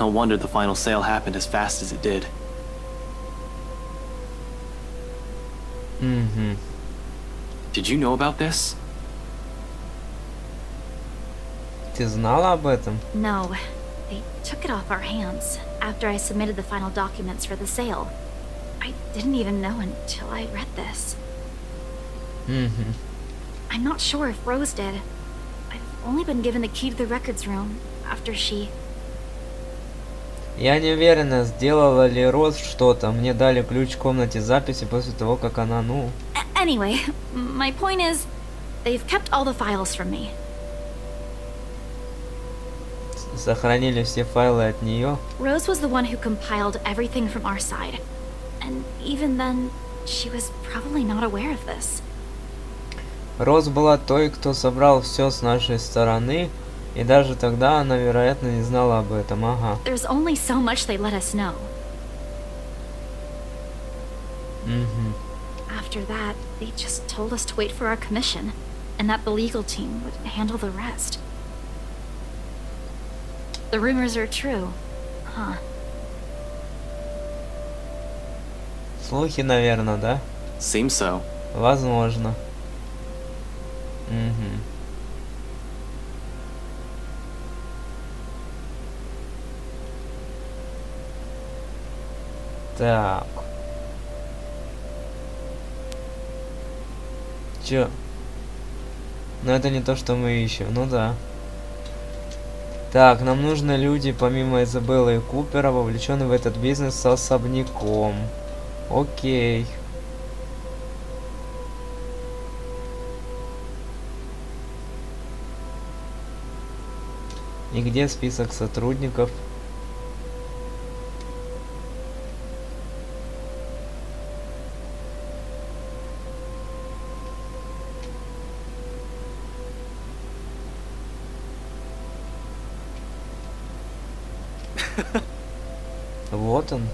No wonder the final sale happened as fast as it did. Did you know about this? Ты знала об этом? No. They took it off our hands after I submitted the final documents for the sale. I didn't even know until I read this. I'm not sure if Rose did. I've only been given the key to the records room after she... Я не уверена, сделала ли Роз что-то. Мне дали ключ к комнате записи после того, как она, ну... Anyway, my point is, they've kept all the files from me. Сохранили все файлы от нее. Rose was the one who compiled everything from our side. And even then, she was probably not aware of this. Роз была той, кто собрал все с нашей стороны. И даже тогда она, вероятно, не знала об этом. Ага. There's only so much they let us know. After that, they just told us to wait for our commission, and that the legal team would handle the rest. The rumors are true, huh? Слухи, наверное, да? Seems so. Возможно. Угу. Так. Чё? Но это не то, что мы ищем. Ну да. Так, нам нужны люди, помимо Изабеллы и Купера, вовлеченные в этот бизнес с особняком. Окей. И где список сотрудников? Вот он.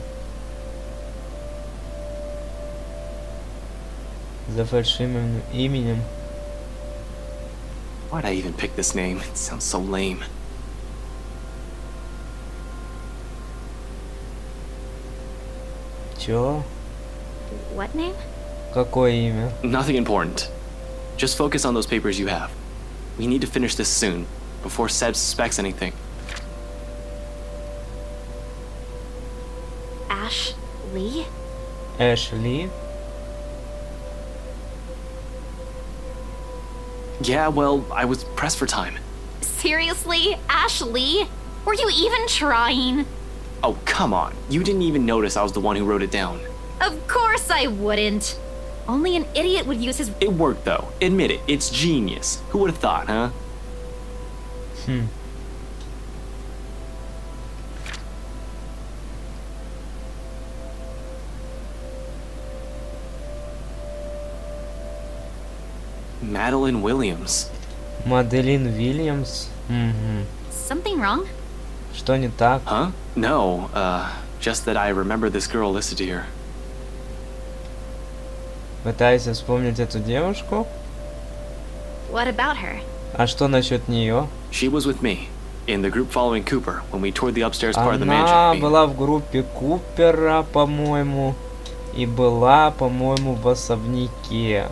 За фальшивым именем. Why did I even pick this name? It sounds so lame. Чё? What name? Какое имя? Nothing important. Just focus on those papers you have. We need to finish this soon, before Seb suspects anything. Ashley? Ashley? Yeah, well, I was pressed for time. Seriously? Ashley? Were you even trying? Oh, come on. You didn't even notice I was the one who wrote it down. Of course I wouldn't. Only an idiot would use his... It worked, though. Admit it. It's genius. Who would have thought, huh? Hmm. Madeline Williams. Маделин Уильямс? Something wrong? Что не так? Huh? No, just that I remember this girl listed here. Пытаюсь вспомнить эту девушку? What about her? А что насчет нее? She was with me in the group following Cooper when we toured the upstairs part of the mansion. Она была в группе Купера, по-моему, и была, по-моему, в особняке.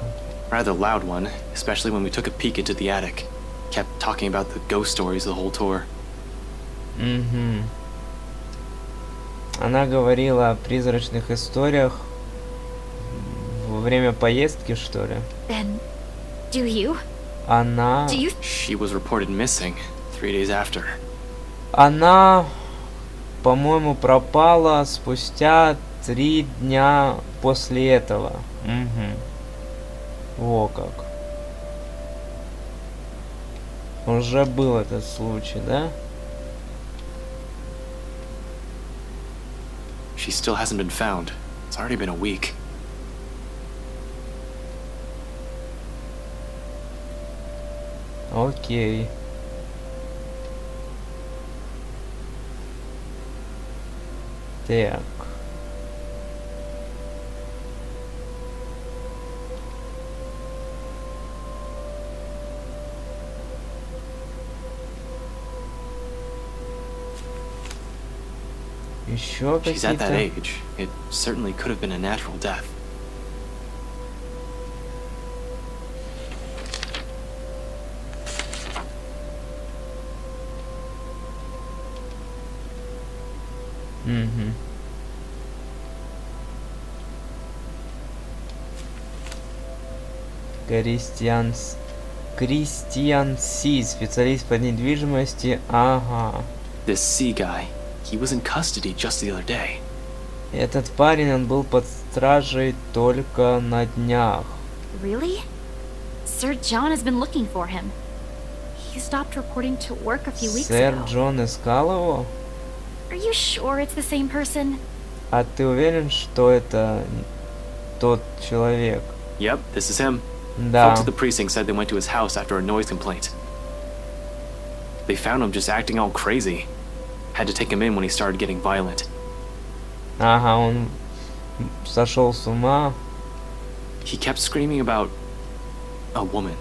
Rather loud one, especially when we took a peek into the attic. Kept talking about the ghost stories the whole tour. Она говорила о призрачных историях во время поездки, что ли? Then, do you? Она. Do you? She was reported missing 3 days after. Она, по-моему, пропала спустя 3 дня после этого. Во как. Уже был этот случай, да? She still hasn't been found. It's already been a week. Окей. Так. She's at that age. It certainly could have been a natural death. Кристиан Си, специалист по недвижимости. Ага. This C guy. He was in custody just the other day. Этот парень, он был под стражей только на днях. Really? Sir John has been looking for him. He stopped reporting to work a few weeks ago. Сэр Джон искал его? Are you sure it's the same person? А ты уверен, что это тот человек? Yep, this is him. Да. Folks at the precinct said they went to his house after a noise complaint. They found him just acting all crazy. Had to take him in when he started getting violent. Ага, он сошел с ума. He kept screaming about a woman.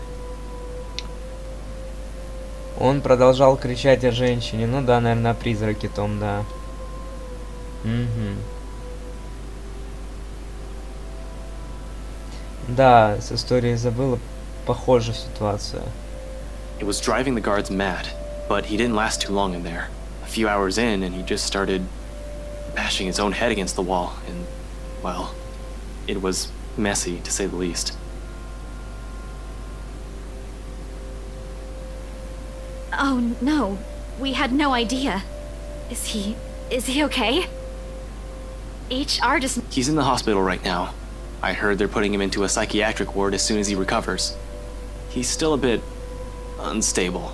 Он продолжал кричать о женщине. Ну да, наверное, о призраке том, да. Угу. Да, с историей забыла. Похожая ситуация. It was driving the guards mad, but he didn't last too long in there. A few hours in, and he just started bashing his own head against the wall, and, well, it was messy, to say the least. Oh no, we had no idea. Is he okay? HR just... He's in the hospital right now. I heard they're putting him into a psychiatric ward as soon as he recovers. He's still a bit unstable.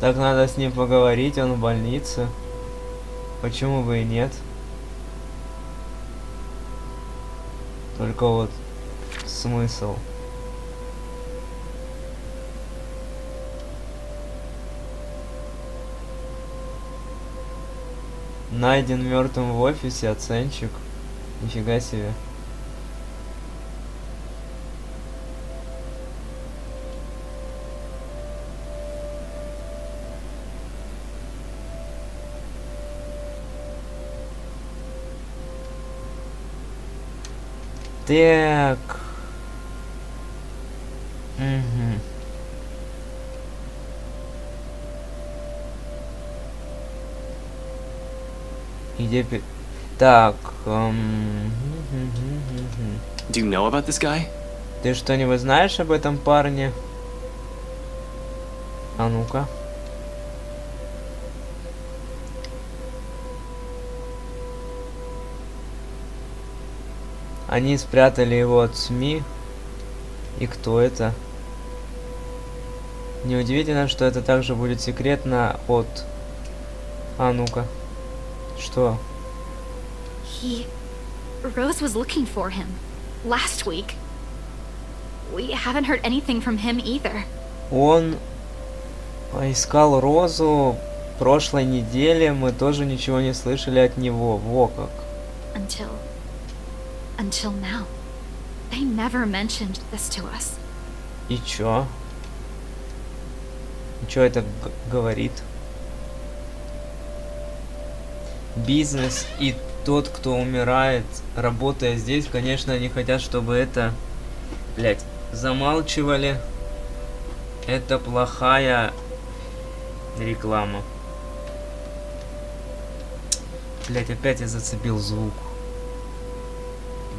Так надо с ним поговорить, он в больнице. Почему бы и нет? Только вот смысл. Найден мертвым в офисе оценщик. Нифига себе. Так. Угу. Так. Do you know about this guy? Ты что-нибудь знаешь об этом парне? А ну-ка. Они спрятали его от СМИ. И кто это? Неудивительно, что это также будет секретно от... А ну-ка. Что? Rose was looking for him last week. We haven't heard anything from him either. Он искал Розу прошлой неделе. Мы тоже ничего не слышали от него. Во как. Until now. They never mentioned this to us. И чё? Чё это говорит? Бизнес и тот, кто умирает, работая здесь, конечно, они хотят, чтобы это, блядь, замалчивали. Это плохая реклама. Блядь, опять я зацепил звук.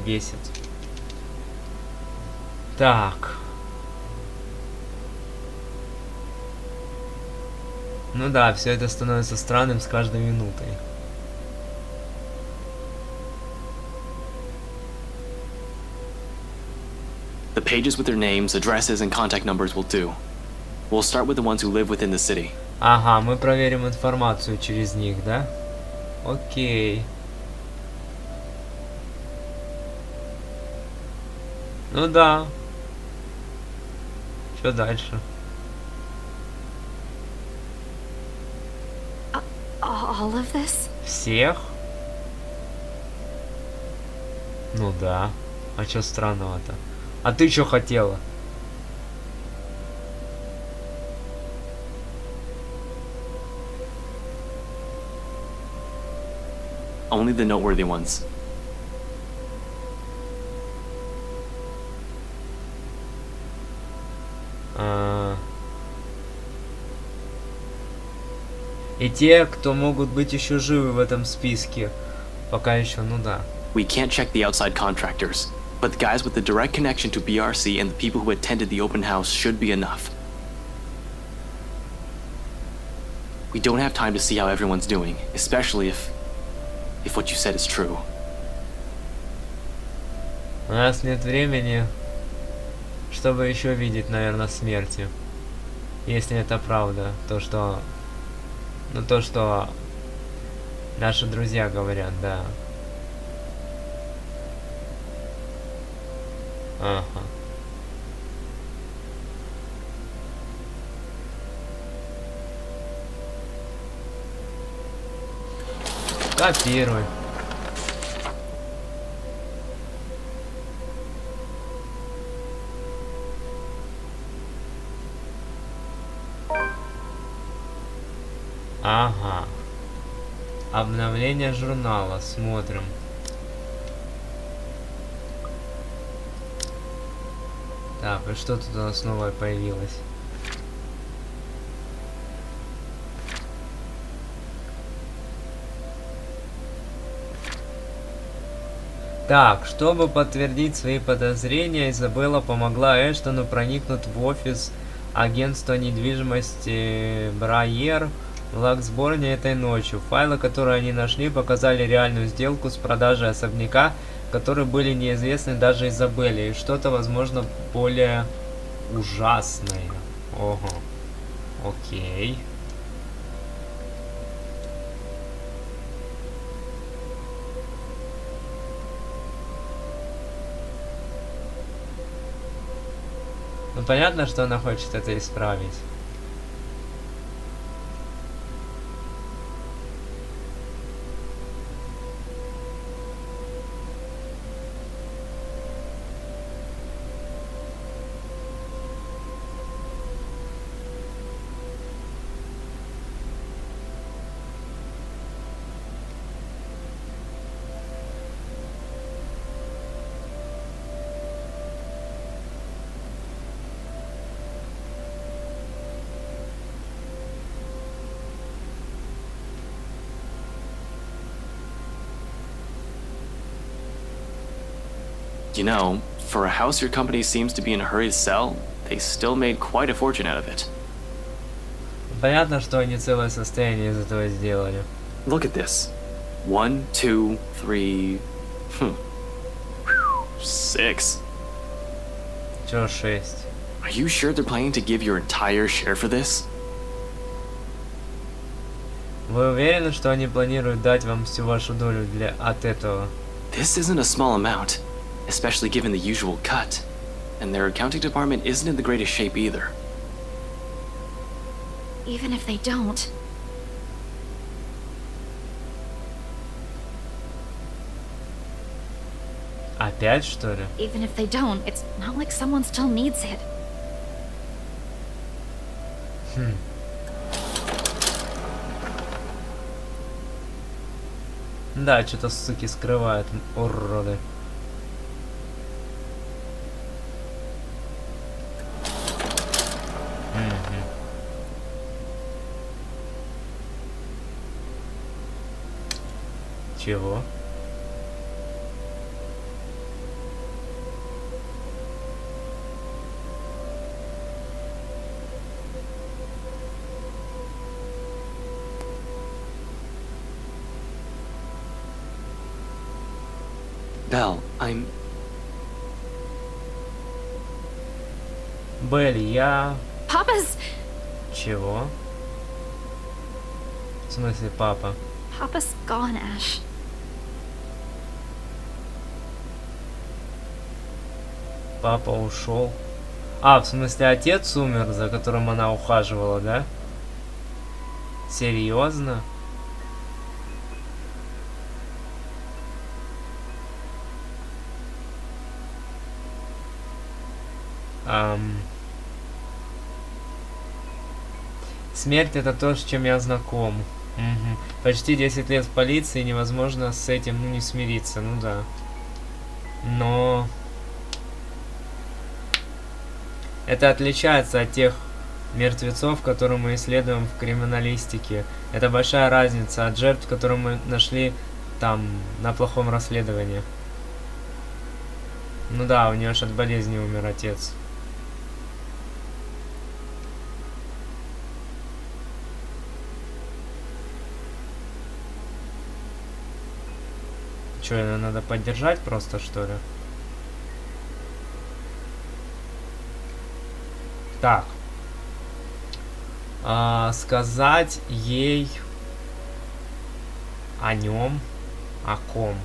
Бесит. Так. Ну да, все это становится странным с каждой минутой. The pages with their names, addresses and contact numbers will do. We'll start with the ones who live within the city. Ага, мы проверим информацию через них, да? Окей. Ну да. Что дальше? All of this? Всех? Ну да. А что странного-то? А ты что хотела? Only the noteworthy ones. И те, кто могут быть еще живы в этом списке, пока еще, ну да. We can't check the outside contractors, but the guys with the direct connection to BRC and the people who attended the open house should be enough. We don't have time to see how everyone's doing, especially if what you said is true. У нас нет времени, чтобы еще видеть, наверное, смерти. Если это правда, то что... Ну то, что наши друзья говорят, да. Ага. Копируй. Ага. Обновление журнала. Смотрим. Так, и что тут у нас новое появилось? Так, чтобы подтвердить свои подозрения, Изабелла помогла Эштону проникнуть в офис агентства недвижимости Брайер в Лаксборне этой ночью. Файлы, которые они нашли, показали реальную сделку с продажей особняка, которые были неизвестны даже Изабелле, и что-то, возможно, более ужасное. Ого. Окей. Ну, понятно, что она хочет это исправить. You know, for a house your company seems to be in a hurry to sell, they still made quite a fortune out of it. Понятно, что они целое состояние из этого сделали. Look at this. 1, 2, 3, 6. Чё, 6? Are you sure they're planning to give your entire share for this? Вы уверены, что они планируют дать вам всю вашу долю для от этого? This isn't a small amount. Especially given the usual cut, and their accounting department isn't in the greatest shape either. Even if they don't. Опять, что ли? Even if they don't, it's not like someone still needs it. Hmm. Да, что-то суки скрывают, уроды. Чего? Bell, Белль, я... Папас! Чего? В смысле, папа? Папас gone, Ash. Папа ушел. А, в смысле, отец умер, за которым она ухаживала, да? Серьезно? Смерть — это то, с чем я знаком. Угу. Почти 10 лет в полиции, невозможно с этим не смириться, ну да. Но... это отличается от тех мертвецов, которые мы исследуем в криминалистике. Это большая разница от жертв, которые мы нашли там, на плохом расследовании. Ну да, у нее же от болезни умер отец. Че, ее надо поддержать просто, что ли? Так, сказать ей о нем, о ком.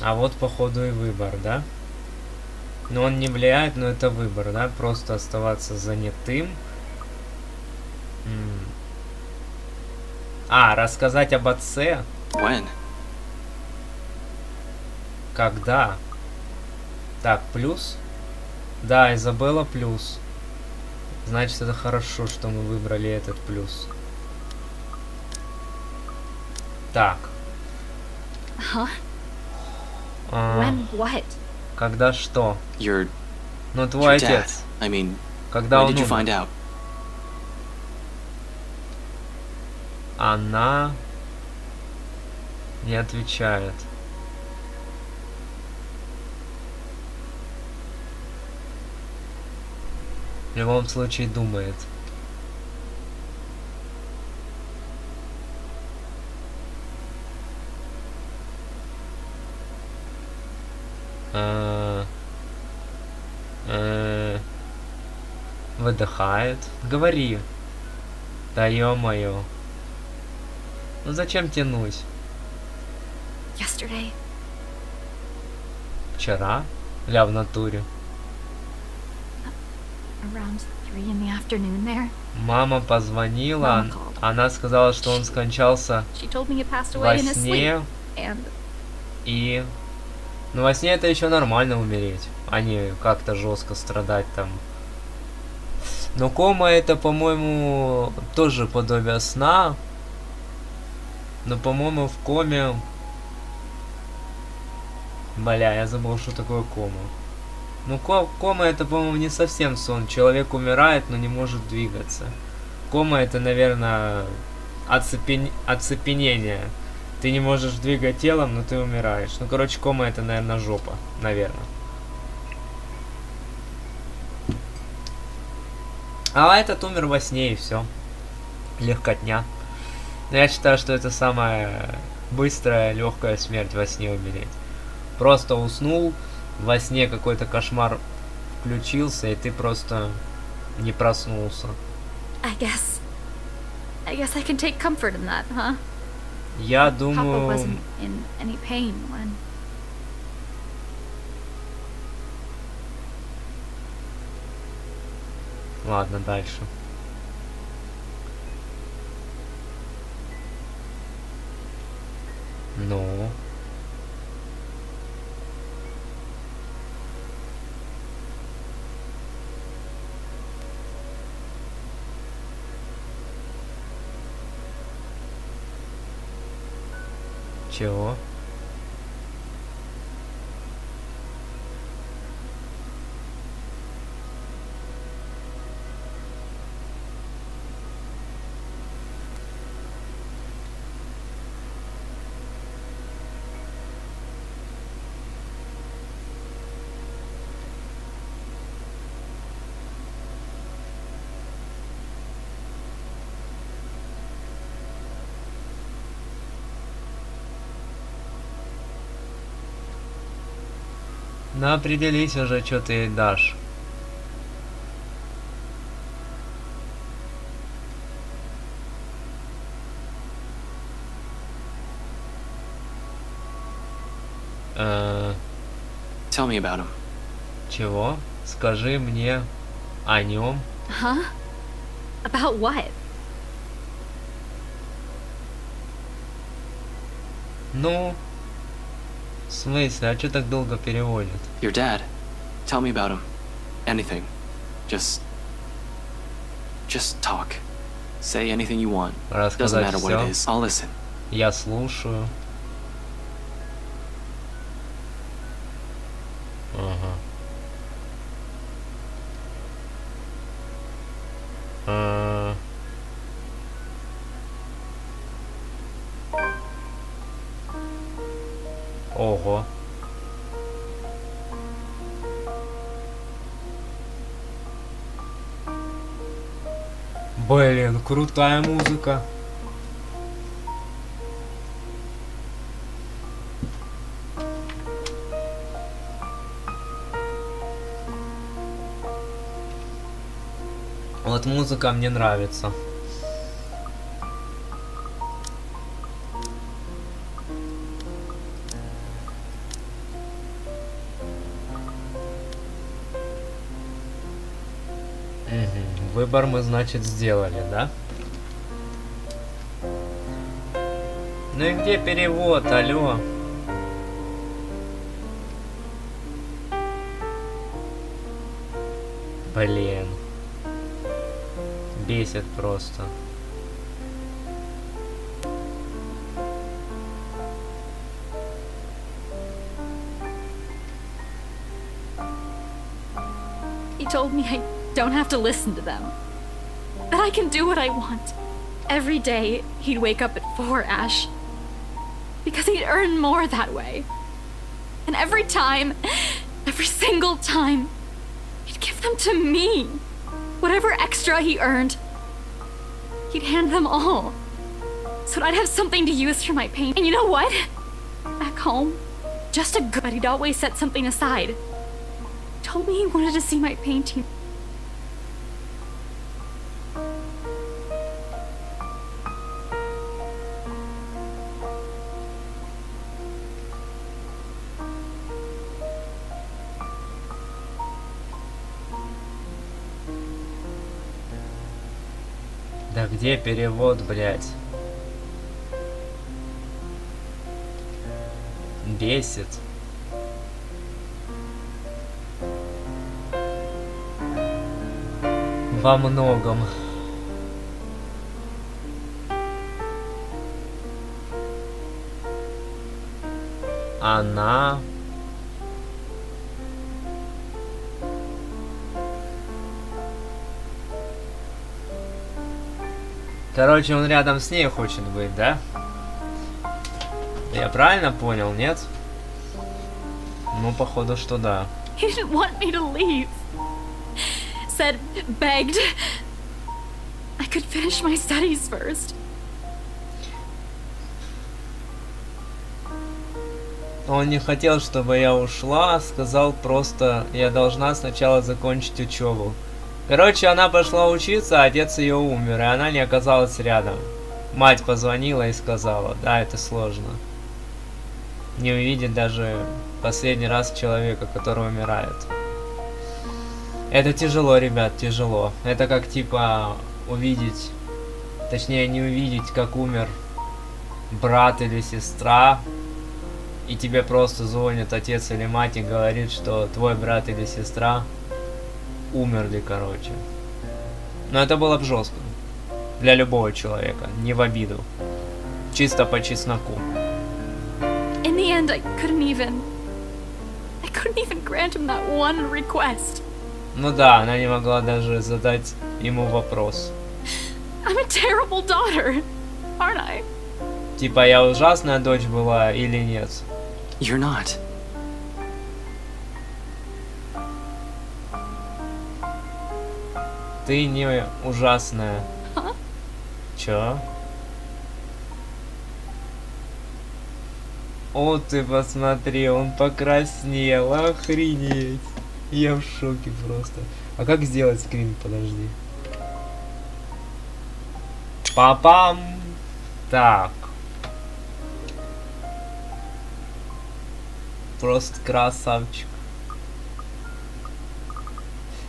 А вот, походу, и выбор, да? Но он не влияет, но это выбор, да? Просто оставаться занятым. А, рассказать об отце? When? Когда? Так, плюс. Да, Изабелла плюс. Значит, это хорошо, что мы выбрали этот плюс. Так. Когда что? Ну, твой отец. Когда он умер? Она не отвечает. В любом случае думает. Выдыхает. Говори. Да ё-моё. Ну зачем тянуть? Вчера? Ля, в натуре. Мама позвонила. Она сказала, что он скончался во сне. И... Ну, во сне это еще нормально умереть, а не как-то жестко страдать там. Но кома это, по-моему, тоже подобие сна. Но, по-моему, в коме... Бля, я забыл, что такое кома. Ну, кома это, по-моему, не совсем сон. Человек умирает, но не может двигаться. Кома это, наверное, оцепенение. Ты не можешь двигать телом, но ты умираешь. Ну, короче, кома это, наверное, жопа. Наверное. А этот умер во сне, и все. Легкотня. Но я считаю, что это самая быстрая, легкая смерть во сне умереть. Просто уснул... Во сне какой-то кошмар включился, и ты просто не проснулся. I guess I can take comfort in that, huh? Я думаю... Papa wasn't in any pain when... Ладно, дальше. Ну... Чего? Ну, определись уже, что ты ей дашь. Tell me about him. Чего? Скажи мне о нем. Huh? About what? Ну... В смысле, а что так долго переводит? Your dad. Tell me about him. Anything. Just talk. Say anything you want. Doesn't matter what it is. I'll listen. Я слушаю. Ага. Ого. Блин, крутая музыка. Вот музыка мне нравится. Выбор мы, значит, сделали, да? Ну и где перевод, алло? Блин. Бесит просто. He told me I don't have to listen to them. That I can do what I want. Every day he'd wake up at 4, Ash. Because he'd earn more that way. And every single time, he'd give them to me. Whatever extra he earned, he'd hand them all. So that I'd have something to use for my pain. And you know what? Back home, just a good, but he'd always set something aside. He told me he wanted to see my painting. Где перевод, блядь? Бесит. Во многом. Она... Короче, он рядом с ней хочет быть, да? Я правильно понял, нет? Ну, походу, что да. He didn't want me to leave. Said, begged. I could finish my studies first. Он не хотел, чтобы я ушла, сказал просто, я должна сначала закончить учебу. Короче, она пошла учиться, а отец ее умер, и она не оказалась рядом. Мать позвонила и сказала, да, это сложно. Не увидеть даже последний раз человека, который умирает. Это тяжело, ребят, тяжело. Это как типа увидеть, точнее не увидеть, как умер брат или сестра, и тебе просто звонит отец или мать и говорит, что твой брат или сестра умерли, короче. Но это было бы жестко. Для любого человека. Не в обиду. Чисто по чесноку. In the end, I couldn't even grant him that one request. Ну да, она не могла даже задать ему вопрос. I'm a terrible daughter, aren't I? Типа, я ужасная дочь была или нет? You're not. Ты не ужасная. Huh? Чё? О, ты посмотри, он покраснел, охренеть. Я в шоке просто. А как сделать скрин? Подожди. Папам. Так. Просто красавчик.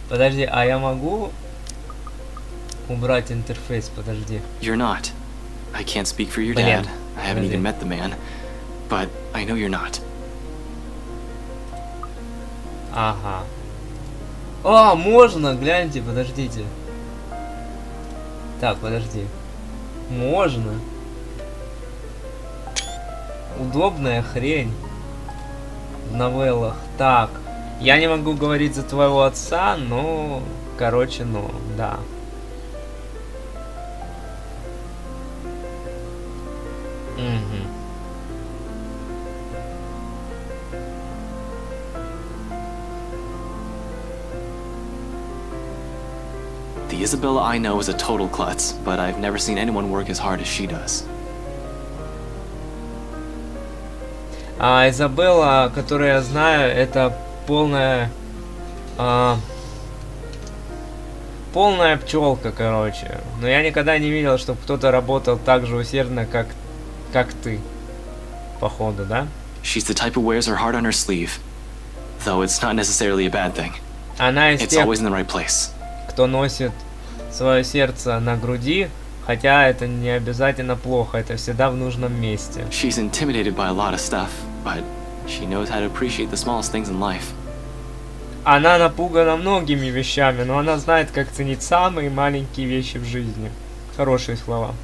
Подожди, а я могу... Убрать интерфейс, подожди. You're not. I can't speak for your dad. I haven't even met the man, but I know you're not. Ага. А, можно, гляньте, подождите. Так, подожди. Можно. Удобная хрень. В новеллах. Так. Я не могу говорить за твоего отца, но... Короче, ну, да. The Isabella I know is a total klutz, but I've never seen anyone work as hard as she does. А Изабелла, которую я знаю, это полная пчелка, короче. Но я никогда не видел, чтобы кто-то работал так же усердно, как ты, походу, да? She's the type who wears her heart on her sleeve, though it's not necessarily a bad thing. Она из тех, кто носит свое сердце на груди, хотя это не обязательно плохо, это всегда в нужном месте. She's intimidated by a lot of stuff, but she knows how to appreciate the smallest things in life. Она напугана многими вещами, но она знает, как ценить самые маленькие вещи в жизни. Хорошие слова.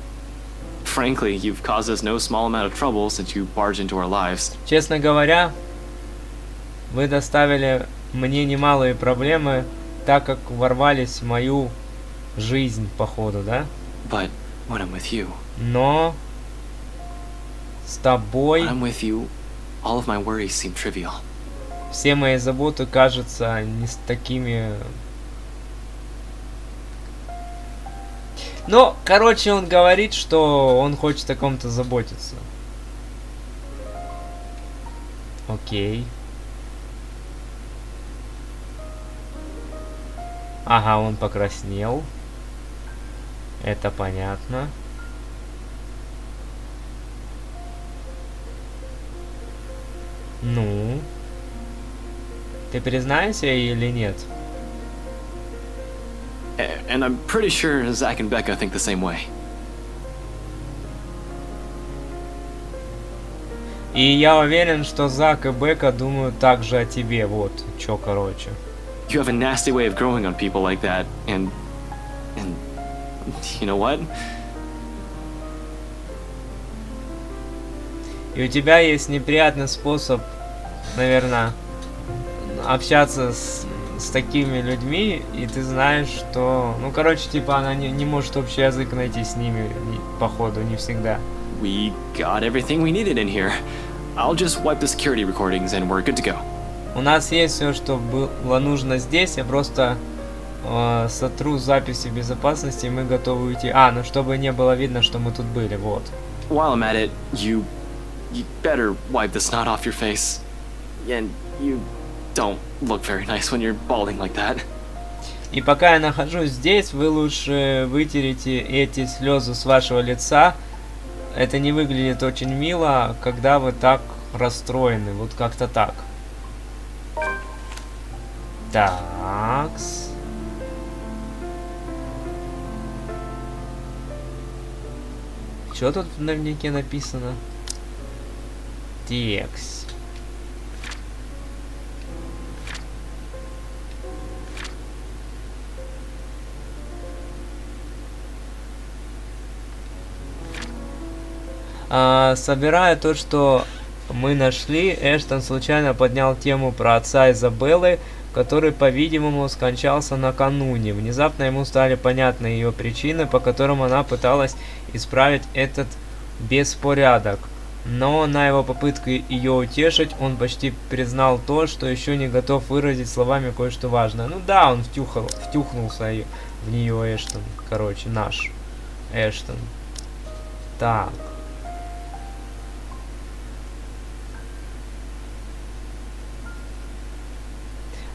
Честно говоря, вы доставили мне немалые проблемы, так как ворвались в мою жизнь, походу, да? Но с тобой все мои заботы кажутся не с такими... Ну, короче, он говорит, что он хочет о ком-то заботиться. Окей. Ага, он покраснел. Это понятно. Ну? Ты признаешься ей или нет? And I'm pretty sure Zach and Becca think the same way. И я уверен, что Зак и Бека думают также о тебе. Вот, чё, короче. You have a nasty way of growing on people like that, and you know what? И у тебя есть неприятный способ, наверное, общаться с такими людьми, и ты знаешь, что... Ну, короче, типа, она не может общий язык найти с ними, походу, не всегда. We got everything we needed in here. I'll just wipe the security recordings and we're good to go. У нас есть все, что было нужно здесь, я просто сотру записи безопасности, и мы готовы уйти. А, ну, чтобы не было видно, что мы тут были, вот. While I'm at it, you better wipe the snot off your face. And you don't look very nice when you're balding like that. И пока я нахожусь здесь, вы лучше вытерите эти слезы с вашего лица. Это не выглядит очень мило, когда вы так расстроены. Вот как-то так. Такс. Что тут в дневнике написано? Текст. Собирая то, что мы нашли, Эштон случайно поднял тему про отца Изабеллы, который, по-видимому, скончался накануне. Внезапно ему стали понятны ее причины, по которым она пыталась исправить этот беспорядок. Но на его попытке ее утешить, он почти признал то, что еще не готов выразить словами кое-что важное. Ну да, он втюхнулся в нее, Эштон. Короче, наш Эштон. Так.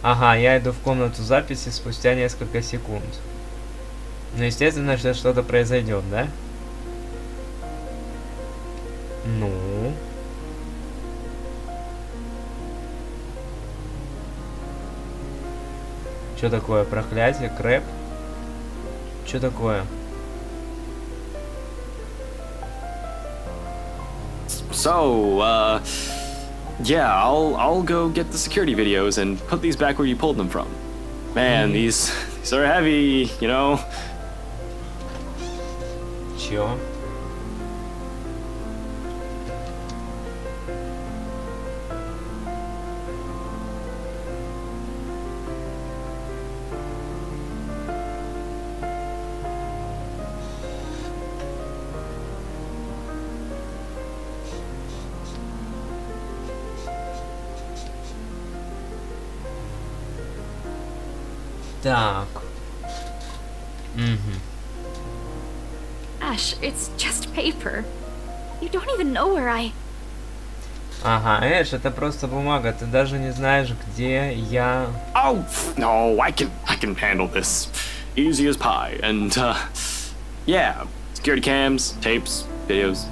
Ага, я иду в комнату записи спустя несколько секунд. Ну, естественно, что что-то произойдет, да? Ну. Что такое? Проклятие? Крэп? Что такое? So, yeah, I'll go get the security videos and put these back where you pulled them from. Man, these are heavy, you know. Чё? Так. Ash, it's just paper. You don't even know where I. Ага, Эш, это просто бумага. Ты даже не знаешь, где я. Oh, no, I can handle this. Easy as pie. And yeah, security cams, tapes, videos,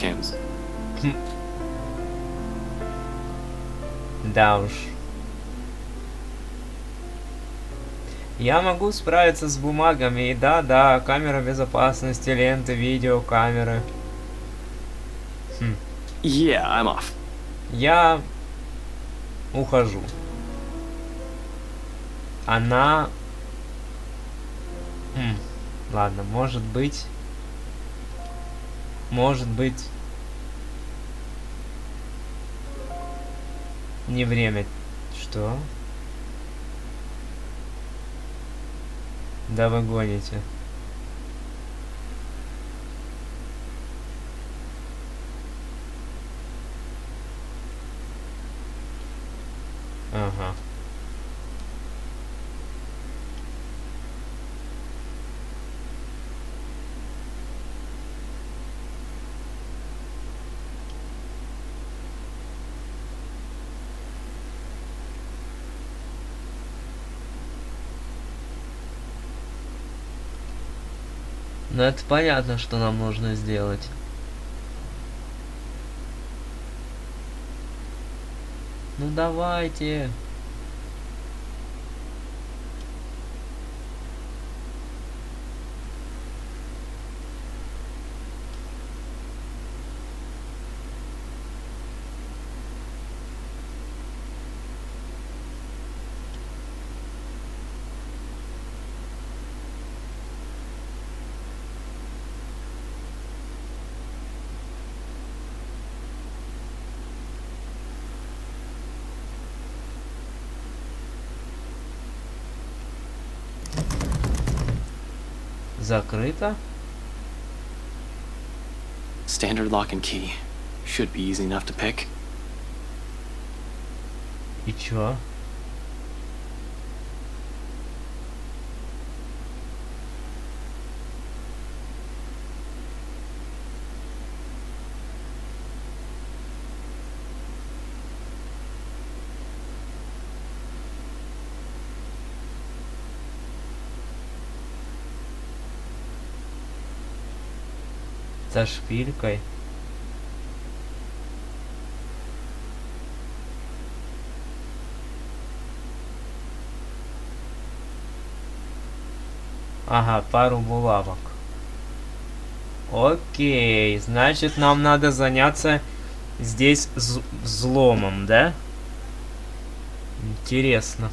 cams. Да уж. Я могу справиться с бумагами, и да, камера безопасности, ленты, видео, камеры. Yeah, I'm off. Я ухожу. она... Ладно, может быть, не время. Что? Да вы гоните. Ага. Ну это понятно, что нам нужно сделать. Ну давайте. Закрыто. Standard lock and key. Should be easy enough to pick. И чё? За шпилькой. Ага, пару булавок. Окей, значит, нам надо заняться здесь взломом, да? Интересно.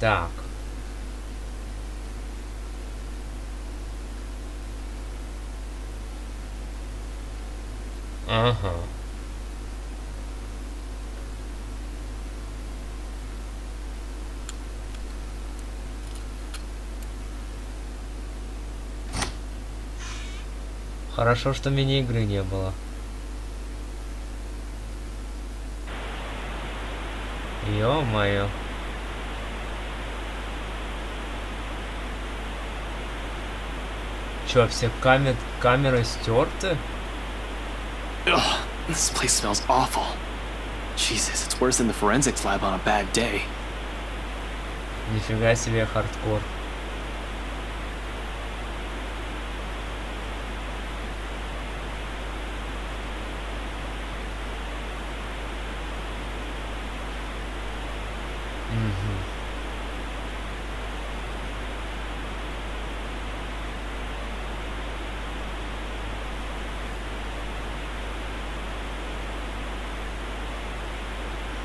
Так. Ага. Хорошо, что мини-игры не было. Ё-моё. Чё, все камеры стерты? Ugh, this place smells awful. Jesus, it's worse than the forensics lab on a bad day. Нифига себе хардкор.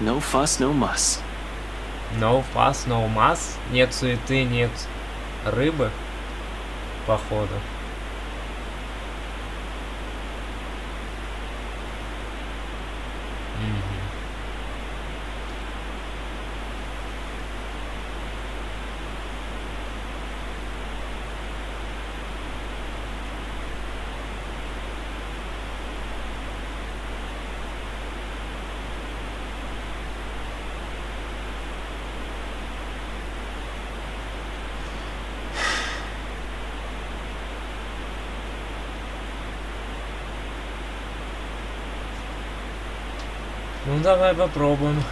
No fuss, no muss. No fuss, no muss. Нет суеты, нет рыбы, походу. Ну давай попробуем.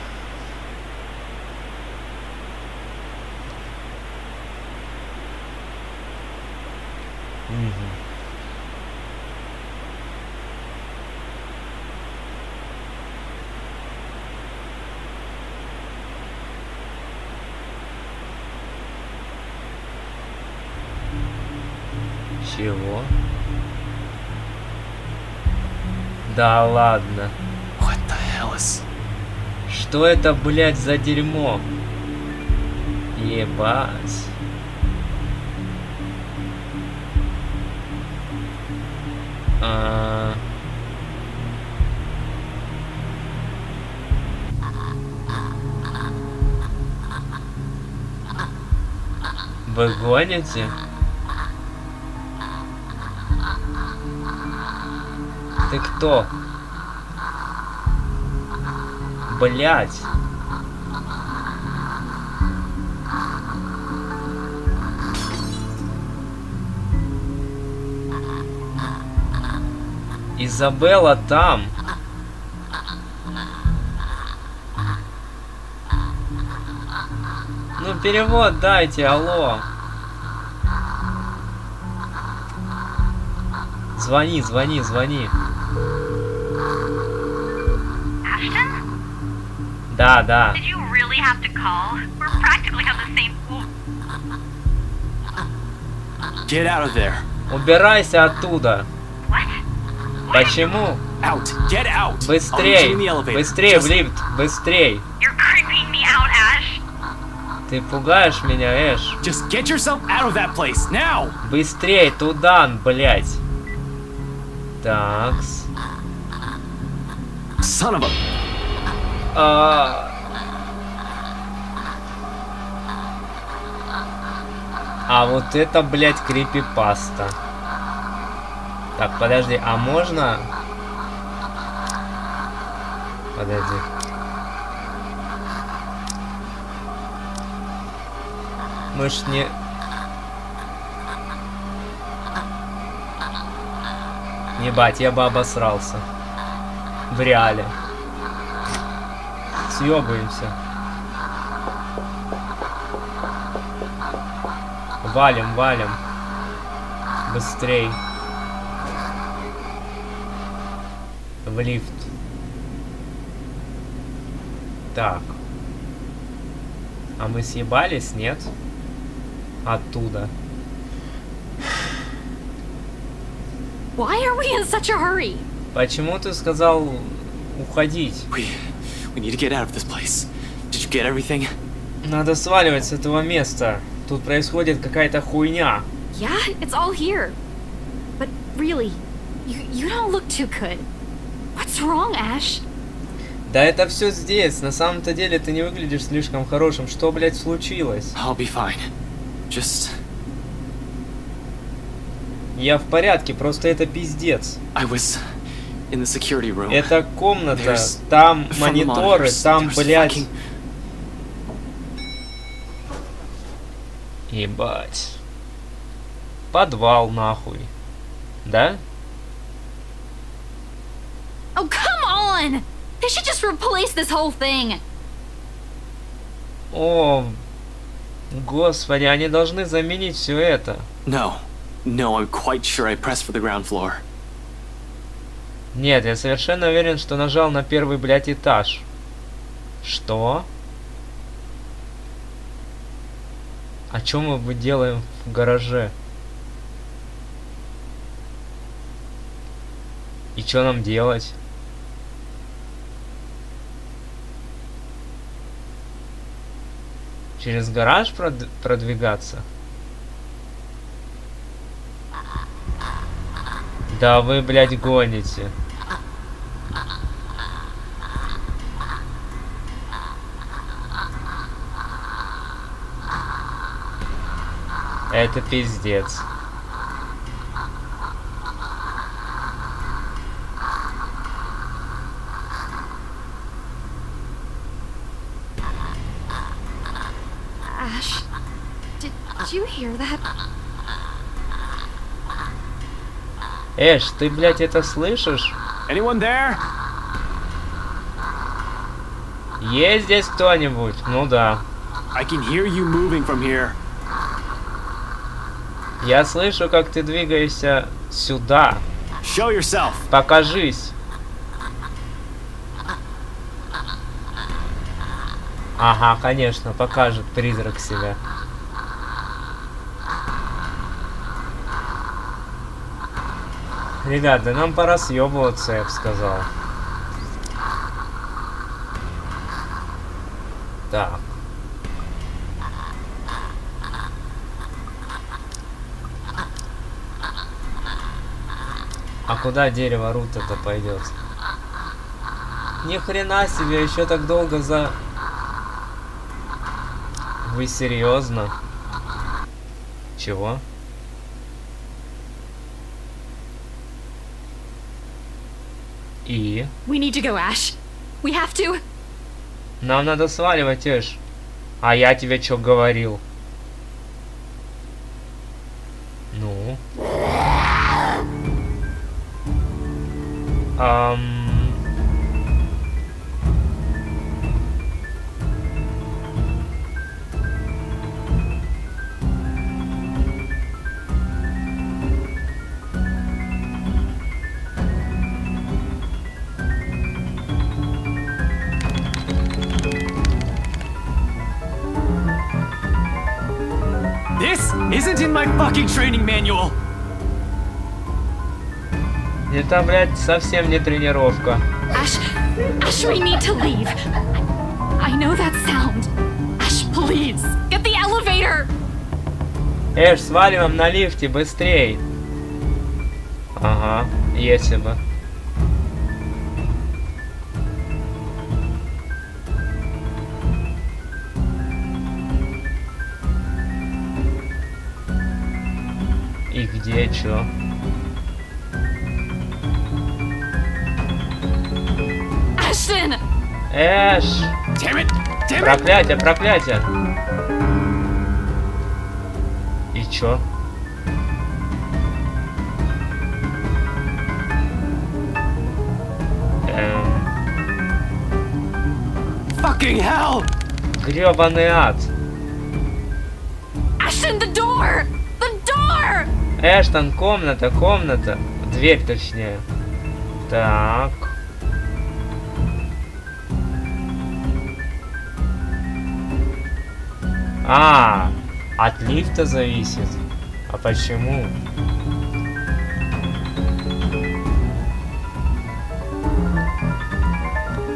Чего? Да ладно. Что это, блядь, за дерьмо? Ебать. Вы гоните? Ты кто? Блять. Изабелла там. Ну перевод дайте, алло. Звони, звони, звони. Да, да. Убирайся оттуда. Почему? Быстрей, быстрей в лифт, быстрей. Ты пугаешь меня, Эш. Быстрей туда, блядь. Такс. А вот это, блядь, крипипаста. Так, подожди, а можно? Подожди. Мы ж не... Ебать, я бы обосрался. В реале. Съебаемся. Валим, валим. Быстрей. В лифт. Так. А мы съебались, нет? Оттуда. Почему ты сказал уходить? Надо сваливать с этого места. Тут происходит какая-то хуйня. Да это все здесь. На самом-то деле ты не выглядишь слишком хорошим. Что, блядь, случилось? Я в порядке, просто это пиздец. Это комната, там мониторы, там, блядь. Ебать. Подвал, нахуй. Да? Oh, come on! They should just replace this whole thing. О, господи, они должны заменить все это. No. No, I'm quite sure I pressed for the ground floor. Нет, я совершенно уверен, что нажал на первый, блядь, этаж. Что? А чё мы делаем в гараже? И чё нам делать? Через гараж продвигаться? Да вы, блядь, гоните. Это пиздец. Ash, did you hear that? Эш, ты, блядь, это слышишь? Есть здесь кто-нибудь? Ну да. Я слышу, как ты двигаешься сюда. Покажись. Ага, конечно, покажет призрак себя. Ребята, нам пора съебываться, я бы сказал. Так. А куда дерево рут-то пойдет? Ни хрена себе, еще так долго за... Вы серьезно? Чего? И? Нам надо сваливать, Эш. А я тебе чё говорил? Ну? Это, блядь, совсем не тренировка. Ash, we need to leave. I know that sound. Ash, please, get the elevator. Эш, сваливаем на лифте, быстрей. Ага, если бы. И где чё? Эш! Проклятие, проклятие! И чё? Fucking hell! Грёбаный ад! Ashton, the door! The door! Эштон, комната, комната. Дверь, точнее. Так. А, от лифта зависит. А почему?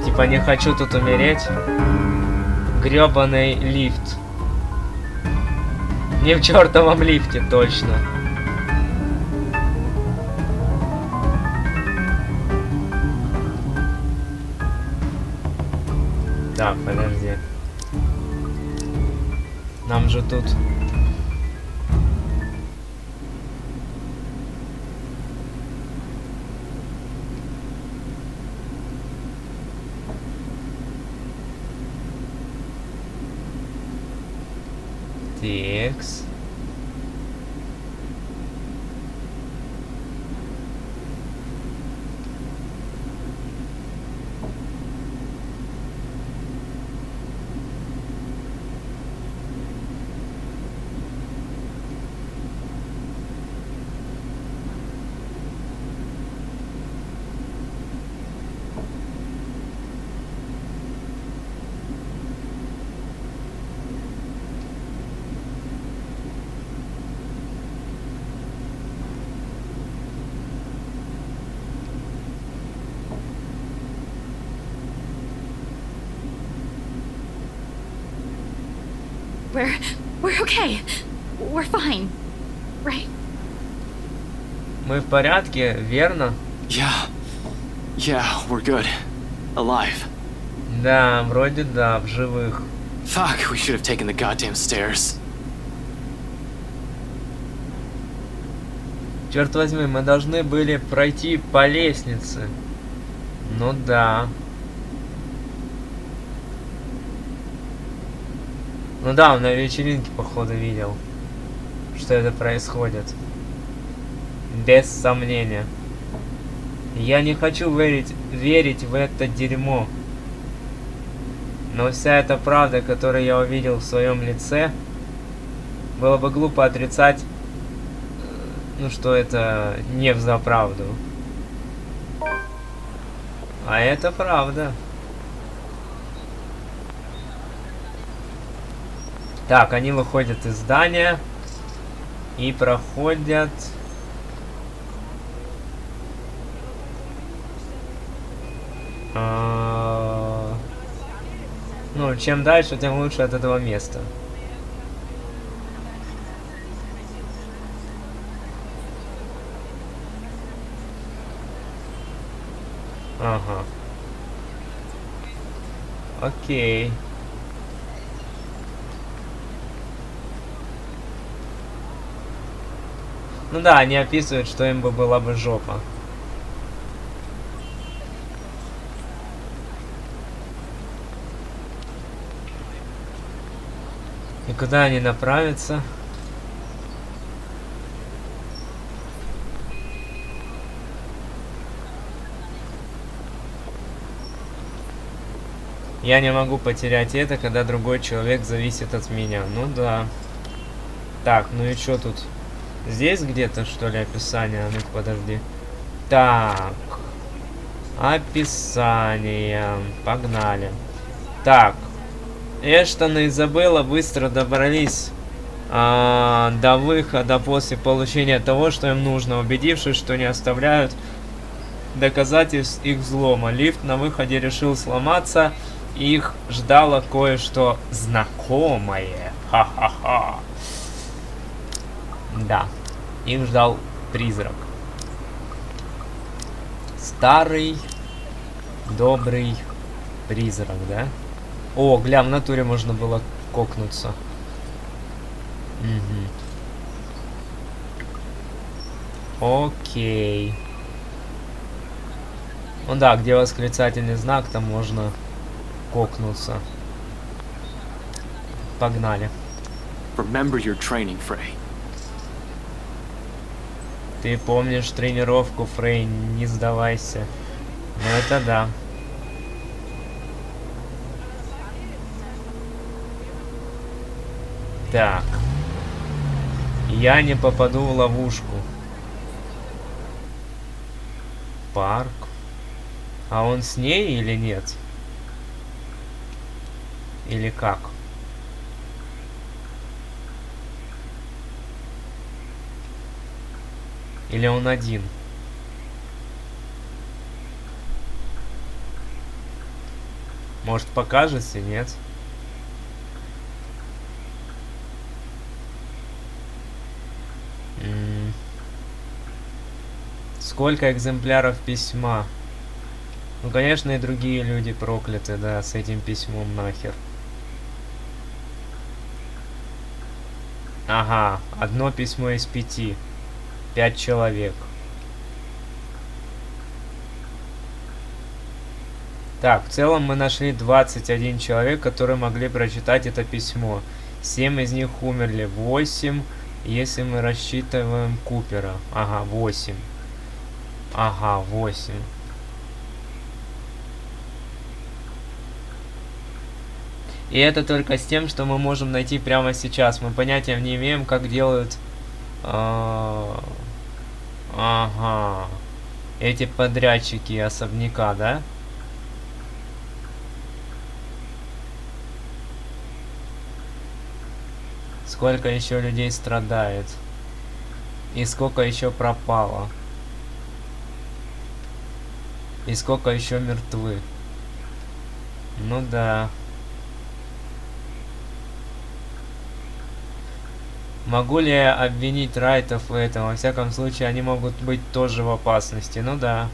Типа не хочу тут умереть. Грёбаный лифт. Не в чёртовом лифте, точно. Так, подожди. Нам же тут... Текс. We're okay. We're fine. Right? Мы в порядке, верно? Yeah, we're good. Alive. Да, вроде да, в живых. Fuck, we should have taken the goddamn stairs. Черт возьми, мы должны были пройти по лестнице. Ну да. Ну да, он на вечеринке, походу, видел, что это происходит. Без сомнения. Я не хочу верить в это дерьмо. Но вся эта правда, которую я увидел в своем лице, было бы глупо отрицать, ну, что это не взаправду. А это правда. Так, они выходят из здания и проходят... Ну, ну, чем дальше, тем лучше от этого места. Ага. Окей. Ну да, они описывают, что им бы была бы жопа. И куда они направятся? Я не могу потерять это, когда другой человек зависит от меня. Ну да. Так, ну и что тут? Здесь где-то, что ли, описание? Ну-ка, подожди. Так. Описание. Погнали. Так. Эштон и Изабелла быстро добрались до выхода после получения того, что им нужно, убедившись, что не оставляют доказательств их взлома. Лифт на выходе решил сломаться, и их ждало кое-что знакомое. Ха-ха-ха. Да, их ждал призрак. Старый, добрый призрак, да? О, гля, в натуре можно было кокнуться. Угу. Окей. Ну да, где восклицательный знак, там можно кокнуться. Погнали. Remember your training, Frey. Ты помнишь тренировку, Фрей, не сдавайся. Ну это да. Так. Я не попаду в ловушку. Парк. А он с ней или нет? Или как? Или он один? Может, покажется? Нет. Сколько экземпляров письма? Ну, конечно, и другие люди прокляты, да, с этим письмом нахер. Ага, одно письмо из 5. 5 человек. Так, в целом мы нашли 21 человек, которые могли прочитать это письмо. 7 из них умерли. 8, если мы рассчитываем Купера. Ага, 8. Ага, 8. И это только с тем, что мы можем найти прямо сейчас. Мы понятия не имеем, как делают... Ага. Эти подрядчики особняка, да? Сколько еще людей страдает? И сколько еще пропало? И сколько еще мертвы? Ну да. Могу ли я обвинить Райтов в этом? Во всяком случае, они могут быть тоже в опасности. Ну да.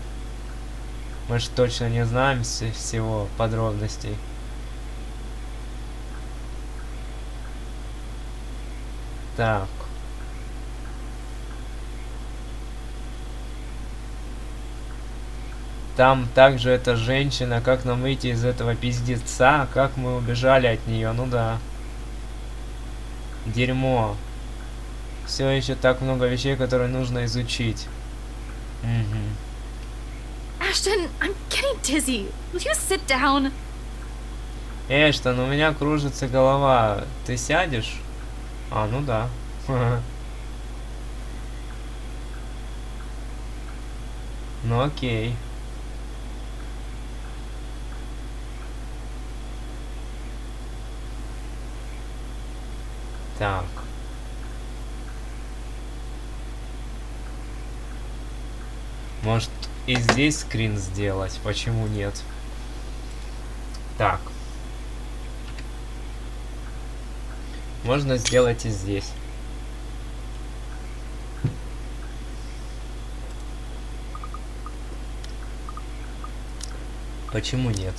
Мы же точно не знаем всего подробностей. Так. Там также эта женщина. Как нам выйти из этого пиздеца? Как мы убежали от нее? Ну да. Дерьмо. Все еще так много вещей, которые нужно изучить. Эштон, I'm getting dizzy. Will you sit down? Эштон, у меня кружится голова. Ты сядешь? А, ну да. Ну окей. Так. Может, и здесь скрин сделать? Почему нет? Так. Можно сделать и здесь. Почему нет?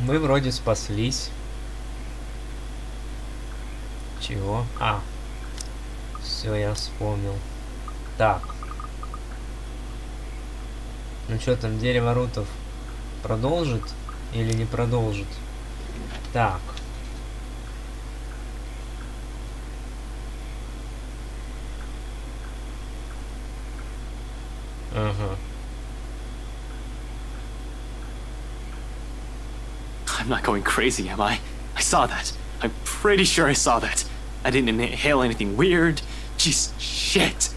Мы вроде спаслись. Чего? А. Все, я вспомнил. Так. Ну что там, дерево рутов продолжит или не продолжит? Так. Ага. I'm not going crazy, am I? I saw that. I'm pretty sure I saw that. I didn't inhale anything weird. Just shit.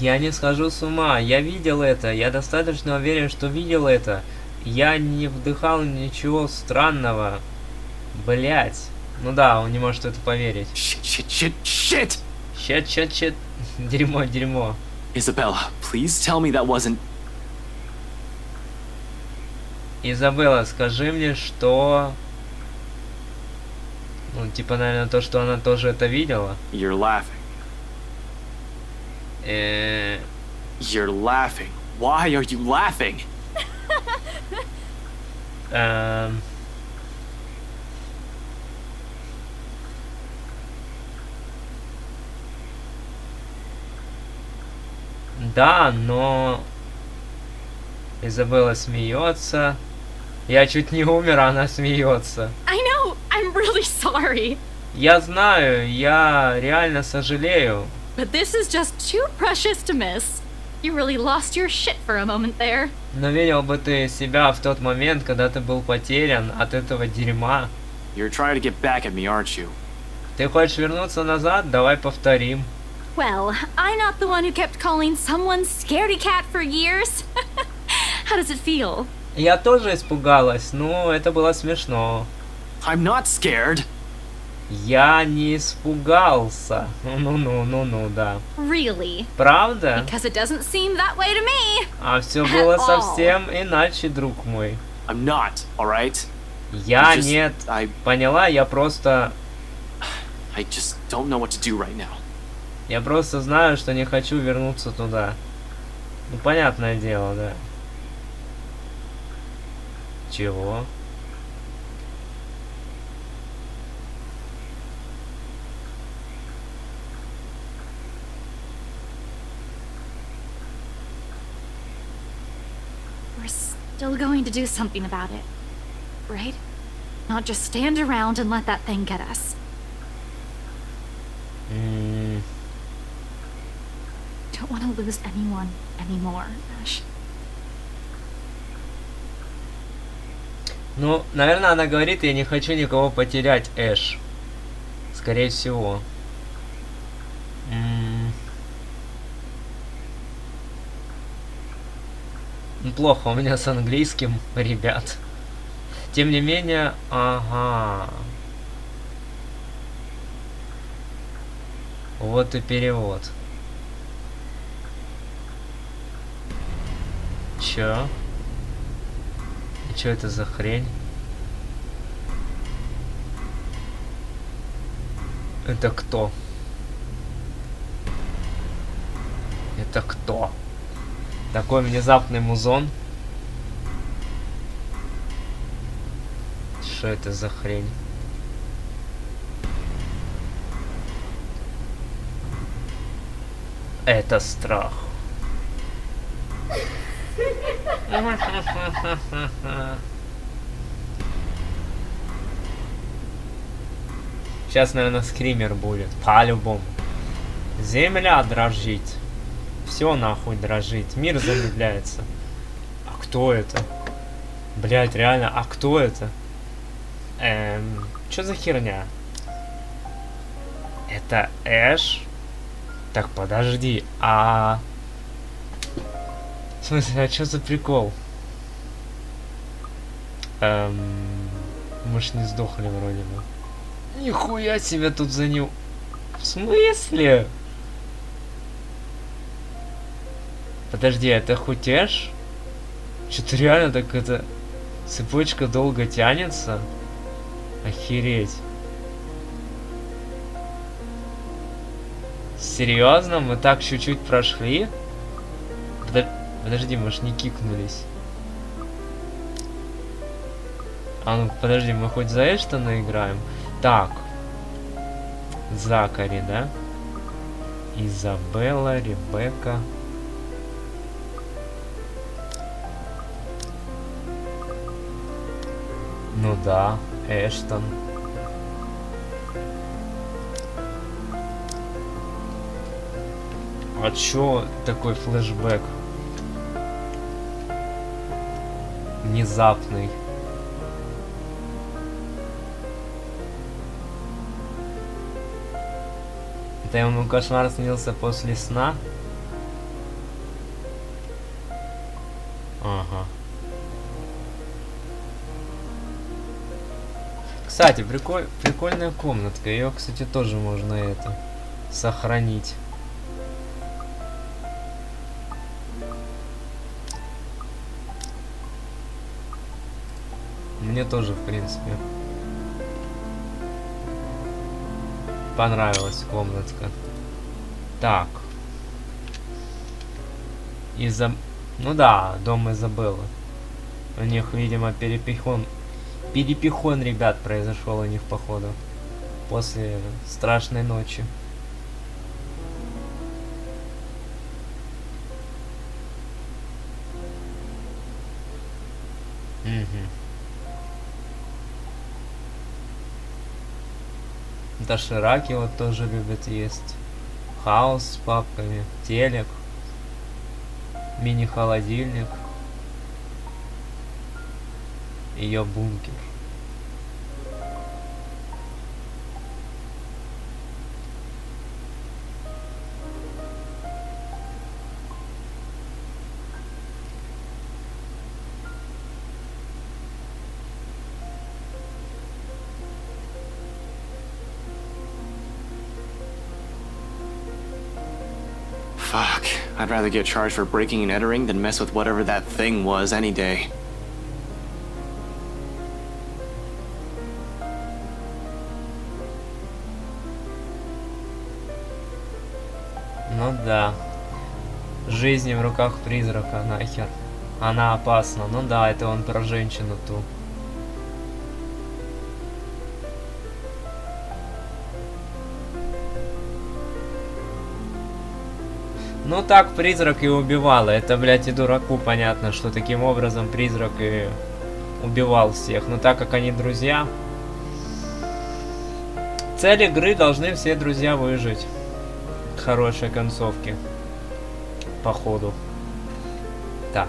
Я не схожу с ума. Я видел это. Я достаточно уверен, что видел это. Я не вдыхал ничего странного. Блять. Ну да, он не может это поверить. Shit, shit, shit, shit. Shit, shit, shit. Дерьмо, дерьмо. Изабелла, please tell me that wasn't. Изабелла, скажи мне, что... Ну, типа, наверное, то, что она тоже это видела. You're laughing. You're laughing. Why are you laughing? Да, но... Изабелла смеется. Я чуть не умер, а она смеется. I know, I'm really sorry. Я знаю, я реально сожалею. But this is just too precious to miss. You really lost your shit for a moment there. Но видел бы ты себя в тот момент, когда ты был потерян от этого дерьма. You're trying to get back at me, aren't you? Ты хочешь вернуться назад? Давай повторим. Well, I'm not the one who kept calling someone scaredy cat for years. How does it feel? Я тоже испугалась, но это было смешно. I'm not scared. Я не испугался. Ну, да. Really? Правда? Because it doesn't seem that way to me. А все было совсем иначе, друг мой. I'm not, all right? Я нет. Поняла, я просто... I just don't know what to do right now. Я просто знаю, что не хочу вернуться туда. Ну, понятное дело, да. Чего? We're still going to do something about it, right? Not just stand around and let that thing get us. Don't want to lose anyone anymore, Ash. Ну, наверное, она говорит, я не хочу никого потерять, Эш. Скорее всего. Плохо у меня с английским, ребят. Тем не менее, ага. Вот и перевод. Чё? Что это за хрень? Это кто? Это кто? Такой внезапный музон. Что это за хрень? Это страх. Сейчас, наверное, скример будет. По-любому. Земля дрожит. Все нахуй дрожит. Мир замедляется. А кто это? Блять, реально, а кто это? Что за херня? Это Эш? Так, подожди. А... В смысле, а что за прикол? Мы ж не сдохли вроде бы. Нихуя себе тут за ним. В смысле? Подожди, это хутеж? Что-то реально так это... Цепочка долго тянется? Охереть. Серьезно? Мы так чуть-чуть прошли? Подожди, мы ж не кикнулись. А ну подожди, мы хоть за это наиграем? Так. Закари, да? Изабелла, Ребекка. Ну да, Эштон. А чё такой флешбэк? Внезапный. Это ему кошмар снился после сна? Ага. Кстати, прикольная комнатка. Ее, кстати, тоже можно это сохранить. Мне тоже, в принципе, понравилась комнатка. Так. Ну да, дом Изабеллы. У них, видимо, перепихон, ребят, произошел у них, походу. После страшной ночи. Угу. Да, Шираки вот тоже любят есть. Хаос с папками, телек, мини-холодильник, ее бункер. Fuck, I'd rather get charged for breaking and entering than mess with whatever that thing was any day. Ну да. Жизнь в руках призрака, нахер. Она опасна. Ну да, это он про женщину ту. Ну так призрак и убивал. Это, блядь, и дураку понятно, что таким образом призрак и убивал всех. Но так как они друзья... Цель игры — должны все друзья выжить. Хорошей концовки. Походу. Так.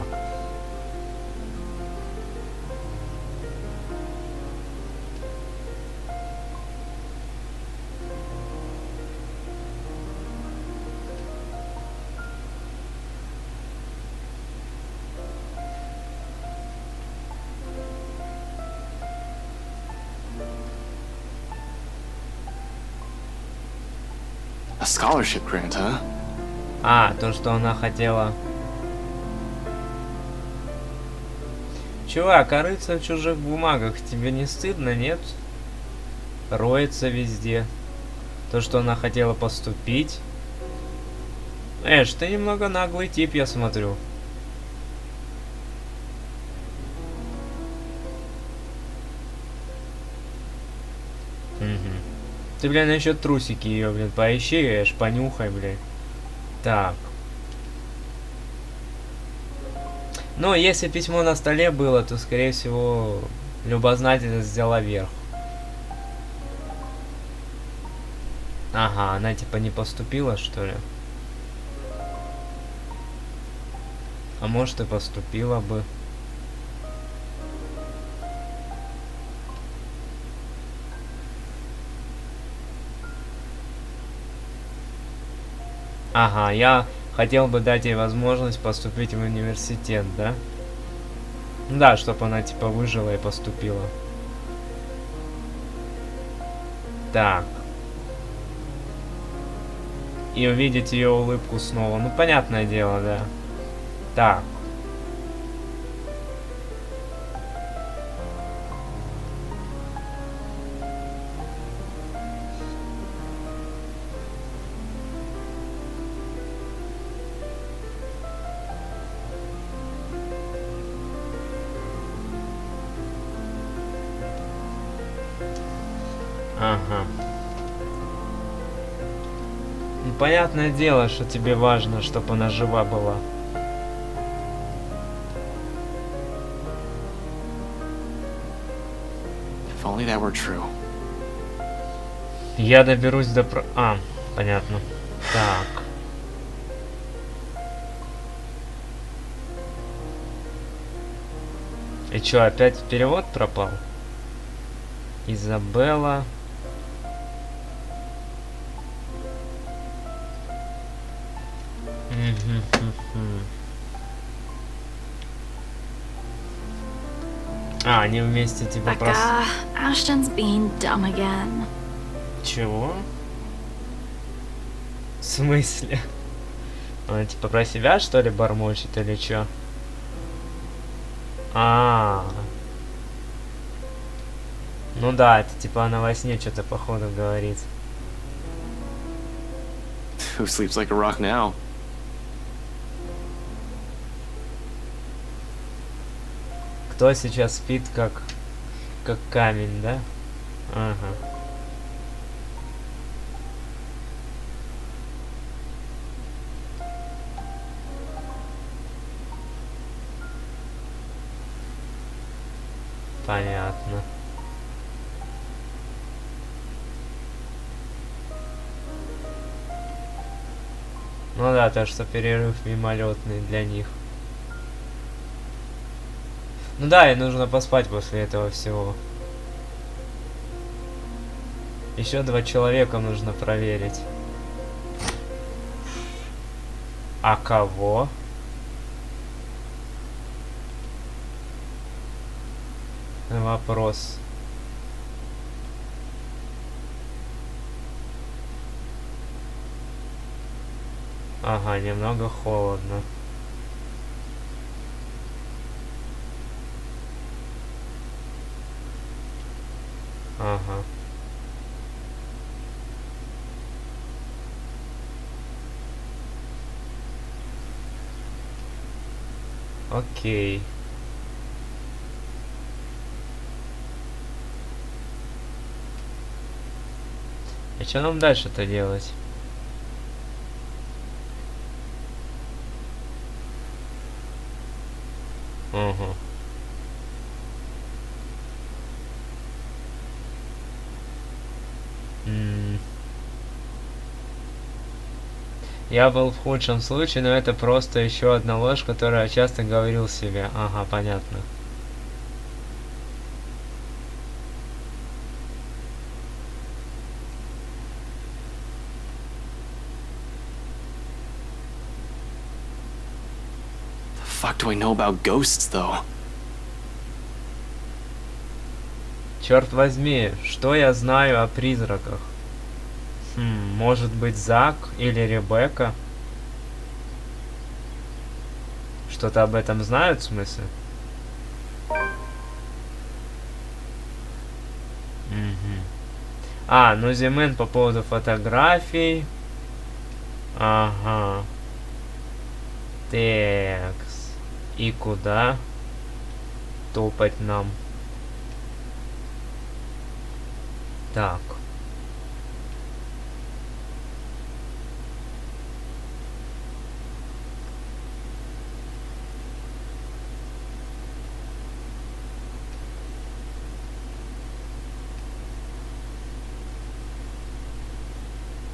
Scholarship grant, huh? А, то, что она хотела. Чувак, а рыться в чужих бумагах тебе не стыдно, нет? Роется везде. То, что она хотела поступить. Эш, ты немного наглый тип, я смотрю. Угу. Ты, блядь, насчет трусики ее, блин, поищи, аж понюхай, блядь. Так. Ну, если письмо на столе было, то, скорее всего, любознательность взяла верх. Ага, она, типа, не поступила, что ли? А может, и поступила бы. Ага, я хотел бы дать ей возможность поступить в университет, да? Да, чтобы она типа выжила и поступила. Так. И увидеть ее улыбку снова. Ну, понятное дело, да. Так. Ага. Ну, понятное дело, что тебе важно, чтобы она жива была. Я доберусь до... А, понятно. Так. И чё, опять перевод пропал? Изабелла... А, они вместе типа просто... Чего? В смысле? Она типа про себя что ли бормочет или чё? Ну да, это типа она во сне что-то походу говорит. Who sleeps like a rock now? Кто сейчас спит как камень, да? Ага. Понятно. Ну да, то что перерыв мимолетный для них. Ну да, и нужно поспать после этого всего. Еще 2 человека нужно проверить. А кого? Вопрос. Ага, немного холодно. Ага. Окей. А что нам дальше-то делать? Угу. Я был в худшем случае, но это просто еще одна ложь, которую я часто говорил себе. Ага, понятно. Черт возьми, что я знаю о призраках? Может быть, Зак или Ребекка? Что-то об этом знают, в смысле? А, ну Зимен по поводу фотографий. Ага. Так. И куда топать нам? Так.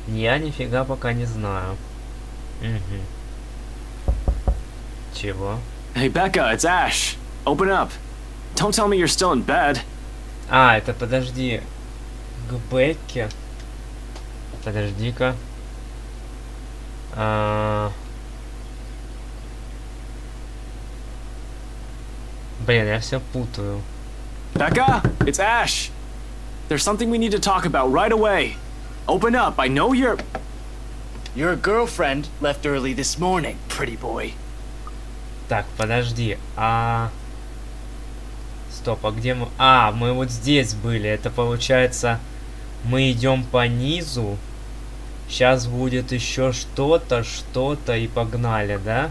Я нифига пока не знаю. Чего? Hey, Becca, it's Ash. Open up. Don't tell me you're still in bed. А, это подожди. К Бекке. Подожди-ка. Блин, я все путаю. Becca, it's Ash. There's something we need to talk about right away. Open up. I know you're... Your girlfriend left early this morning, pretty boy. Так, подожди. Стоп, а где мы? А, мы вот здесь были. Это получается, мы идем по низу. Сейчас будет еще что-то, и погнали, да?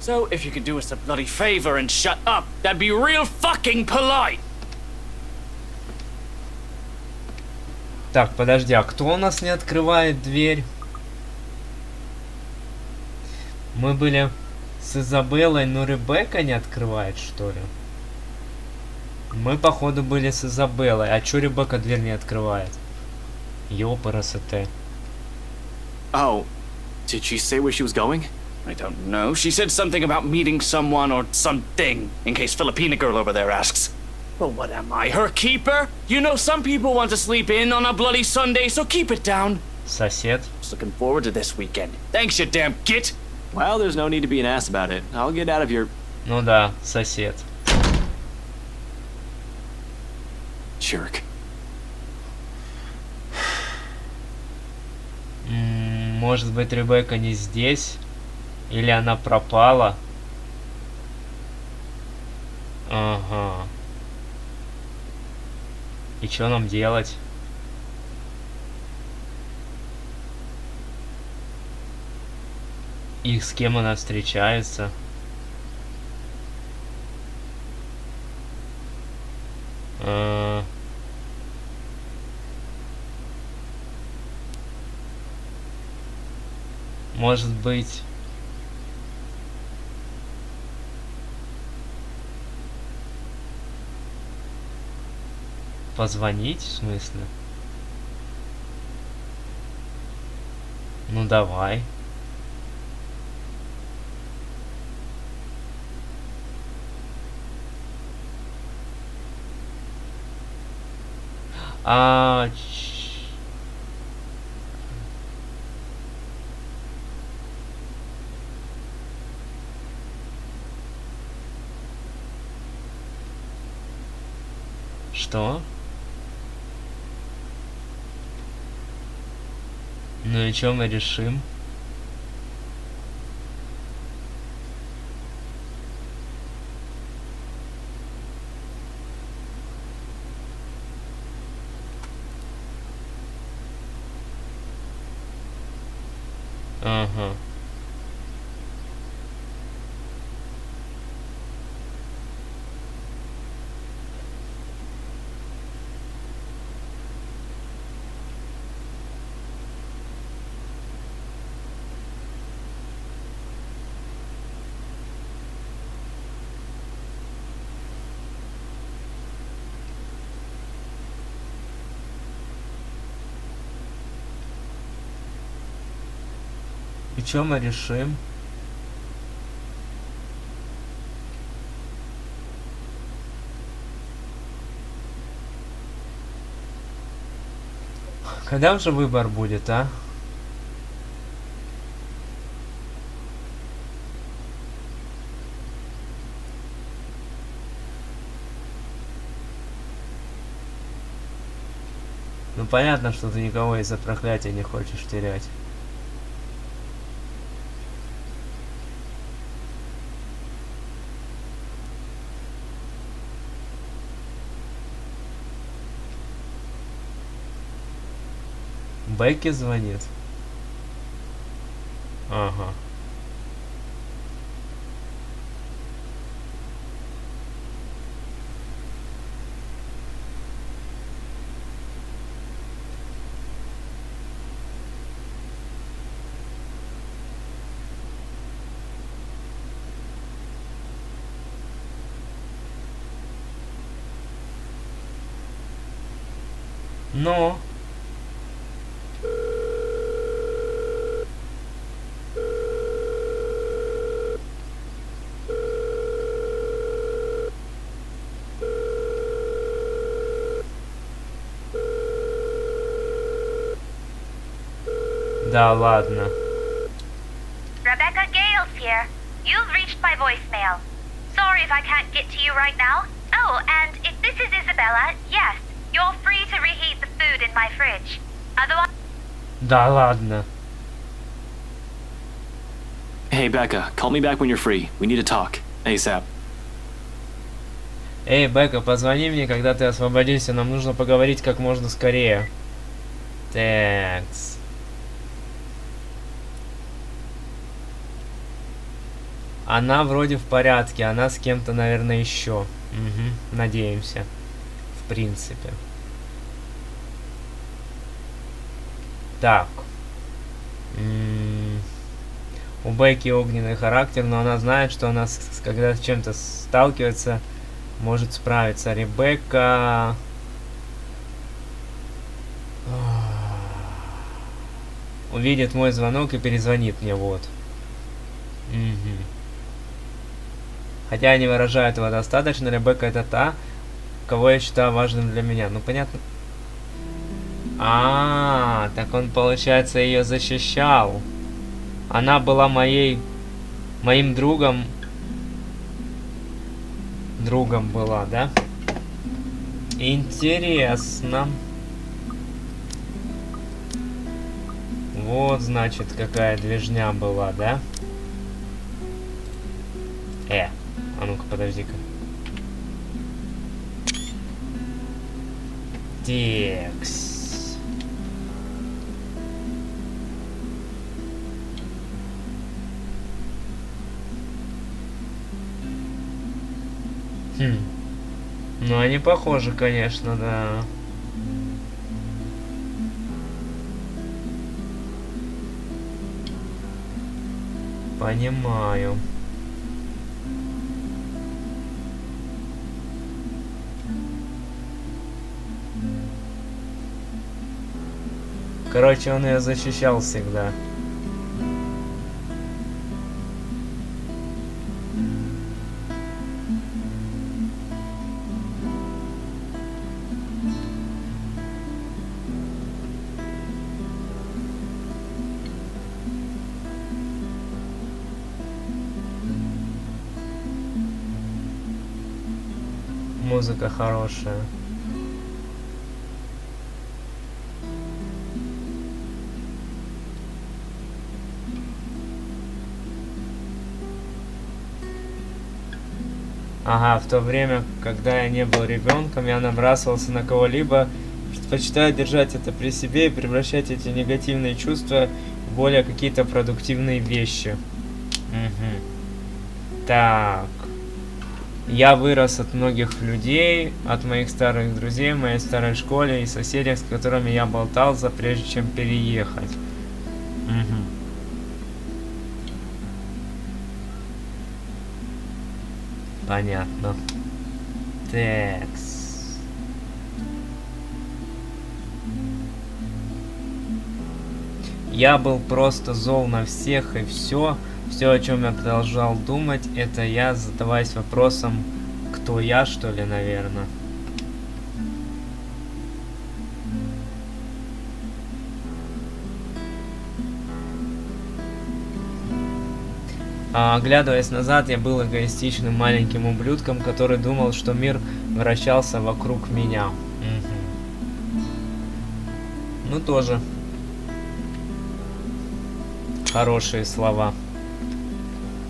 So, if you could do us a bloody favor and shut up, that'd be real fucking polite. Так, подожди, а кто у нас не открывает дверь? Мы были с Изабеллой, но Ребекка не открывает, что ли? Мы, походу, были с Изабеллой. А чё Ребекка дверь не открывает? Ёпарасоте. Oh, did she say where she was going? I don't know. She said something about meeting someone or something, in case Filipina girl over there asks. Well, what am I, her keeper? You know, some people want to sleep in on a bloody Sunday, so keep it down. Сосед. Just looking forward to this weekend. Thanks, you damn git. Well, there's no need to be an ass about it. I'll get out of your... Ну да, сосед. Jerk. Может быть, Ребекка не здесь? Или она пропала? Ага. И что нам делать? И с кем она встречается? Может быть... Позвонить, в смысле? Ну давай. А... Что? Ну и чё мы решим? Ага. И чё мы решим? Когда уже выбор будет, а? Ну понятно, что ты никого из-за проклятия не хочешь терять. Бекки звонит. Ага. Но... Да ладно. Rebecca Gale's here. You've reached my voicemail. Sorry if I can't get to you right now. Oh, and if this is Isabella, yes, you're free to reheat the food in my fridge. Otherwise... Да ладно. Hey, Becca, call me back when you're free. We need to talk. ASAP. Эй, Бека, позвони мне, когда ты освободишься. Нам нужно поговорить как можно скорее. Thanks. Она вроде в порядке, она с кем-то, наверное, еще. Угу, надеемся. В принципе. Так. У Бекки огненный характер, но она знает, что она, когда с чем-то сталкивается, может справиться. Ребекка... увидит мой звонок и перезвонит мне, вот. Угу. Хотя я не выражаю этого достаточно, Ребекка это та, кого я считаю важным для меня. Ну, понятно. А, так он, получается, ее защищал. Она была моим другом. Другом была, да? Интересно. Вот, значит, какая движня была, да? А ну-ка, подожди-ка. Текс. Ну, они похожи, конечно, да. Понимаю. Короче, он ее защищал всегда. Музыка хорошая. Ага, в то время, когда я не был ребенком, я набрасывался на кого-либо, предпочитаю держать это при себе и превращать эти негативные чувства в более какие-то продуктивные вещи. Угу. Так. Я вырос от многих людей, от моих старых друзей, моей старой школе и соседей, с которыми я болтался, прежде чем переехать. Угу. Понятно. Текс. Я был просто зол на всех и все. Все, о чем я продолжал думать, это я, задаваясь вопросом, кто я, что ли, наверное. Оглядываясь назад, я был эгоистичным маленьким ублюдком, который думал, что мир вращался вокруг меня. Угу. Ну, тоже. Хорошие слова.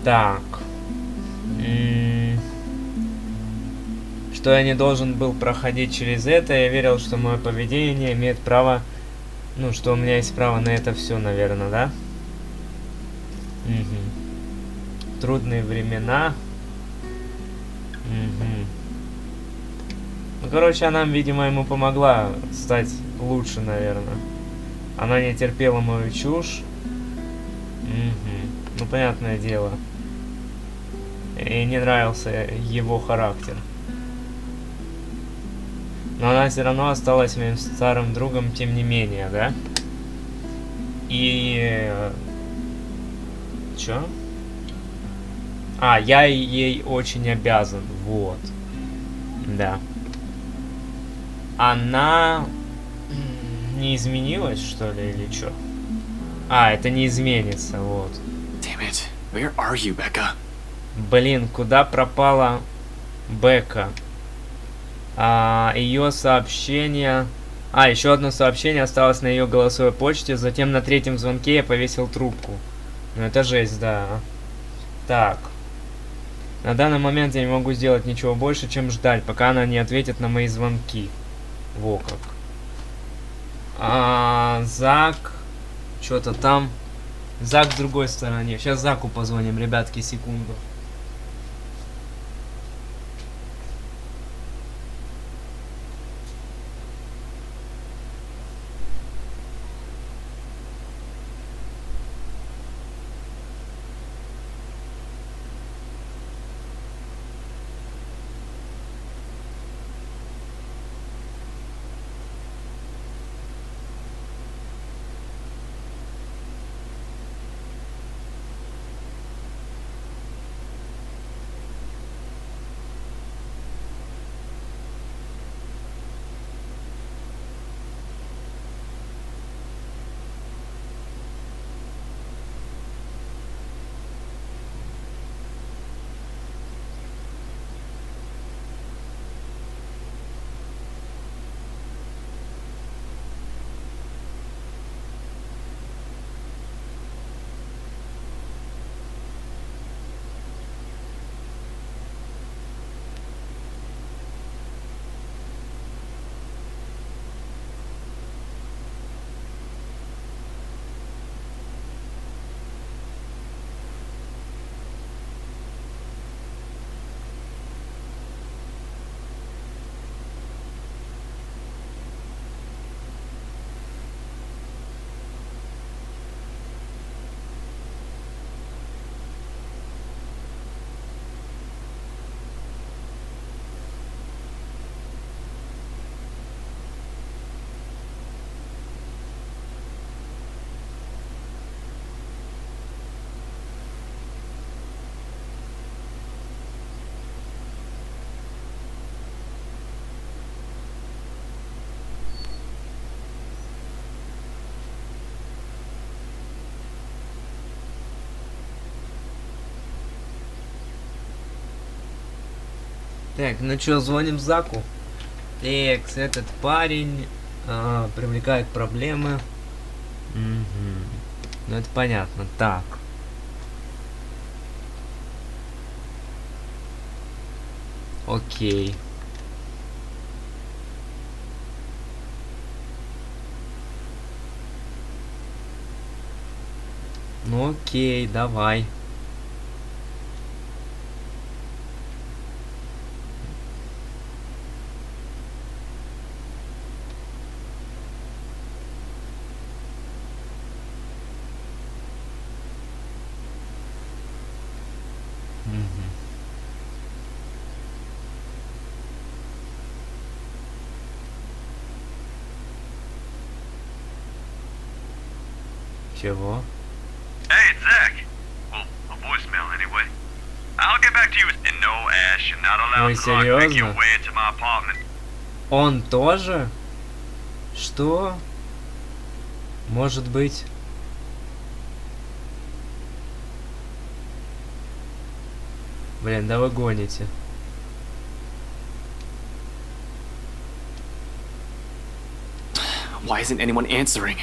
Так. Что я не должен был проходить через это, я верил, что мое поведение имеет право... Ну, что у меня есть право на это все, наверное, да? Угу. Трудные времена. Угу. Ну, короче, она, видимо, ему помогла стать лучше, наверное. Она не терпела мою чушь. Угу. Ну, понятное дело. Ей не нравился его характер. Но она все равно осталась моим старым другом, тем не менее, да? И... Чё? А, я ей очень обязан, вот. Да. Она не изменилась, что ли, или что? А, это не изменится, вот. Where are you, Becca? Блин, куда пропала Бекка? Ее сообщение... А, еще одно сообщение осталось на ее голосовой почте, затем на третьем звонке я повесил трубку. Ну это жесть, да. Так. На данный момент я не могу сделать ничего больше, чем ждать, пока она не ответит на мои звонки. Во как. Зак. Что-то там. Зак в другой стороне. Сейчас Заку позвоним, ребятки, секунду. Так, ну чё, звоним Заку. Лекс, этот парень привлекает проблемы. Ну это понятно. Так. Окей. Ну окей, давай. Чего? Hey, it's Zach. Well, a voicemail anyway. I'll get back to you. And no, Ash, you're not allowed to make your way into my apartment. Он тоже? Что? Может быть? Блин, да вы гоните. Why isn't anyone answering?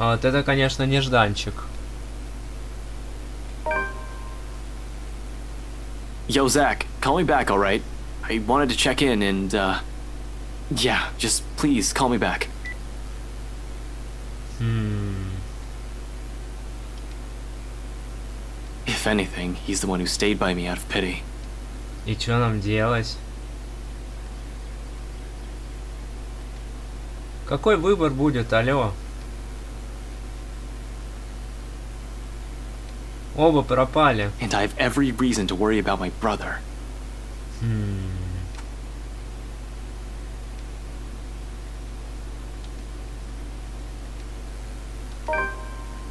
А вот это, конечно, нежданчик. Yo, Zach, call me back, all right? I wanted to check in and, yeah, just please call me back. If anything, he's the one who stayed by me out of pity. И чё нам делать? Какой выбор будет, алё? Оба пропали. And I have every reason to worry about my brother.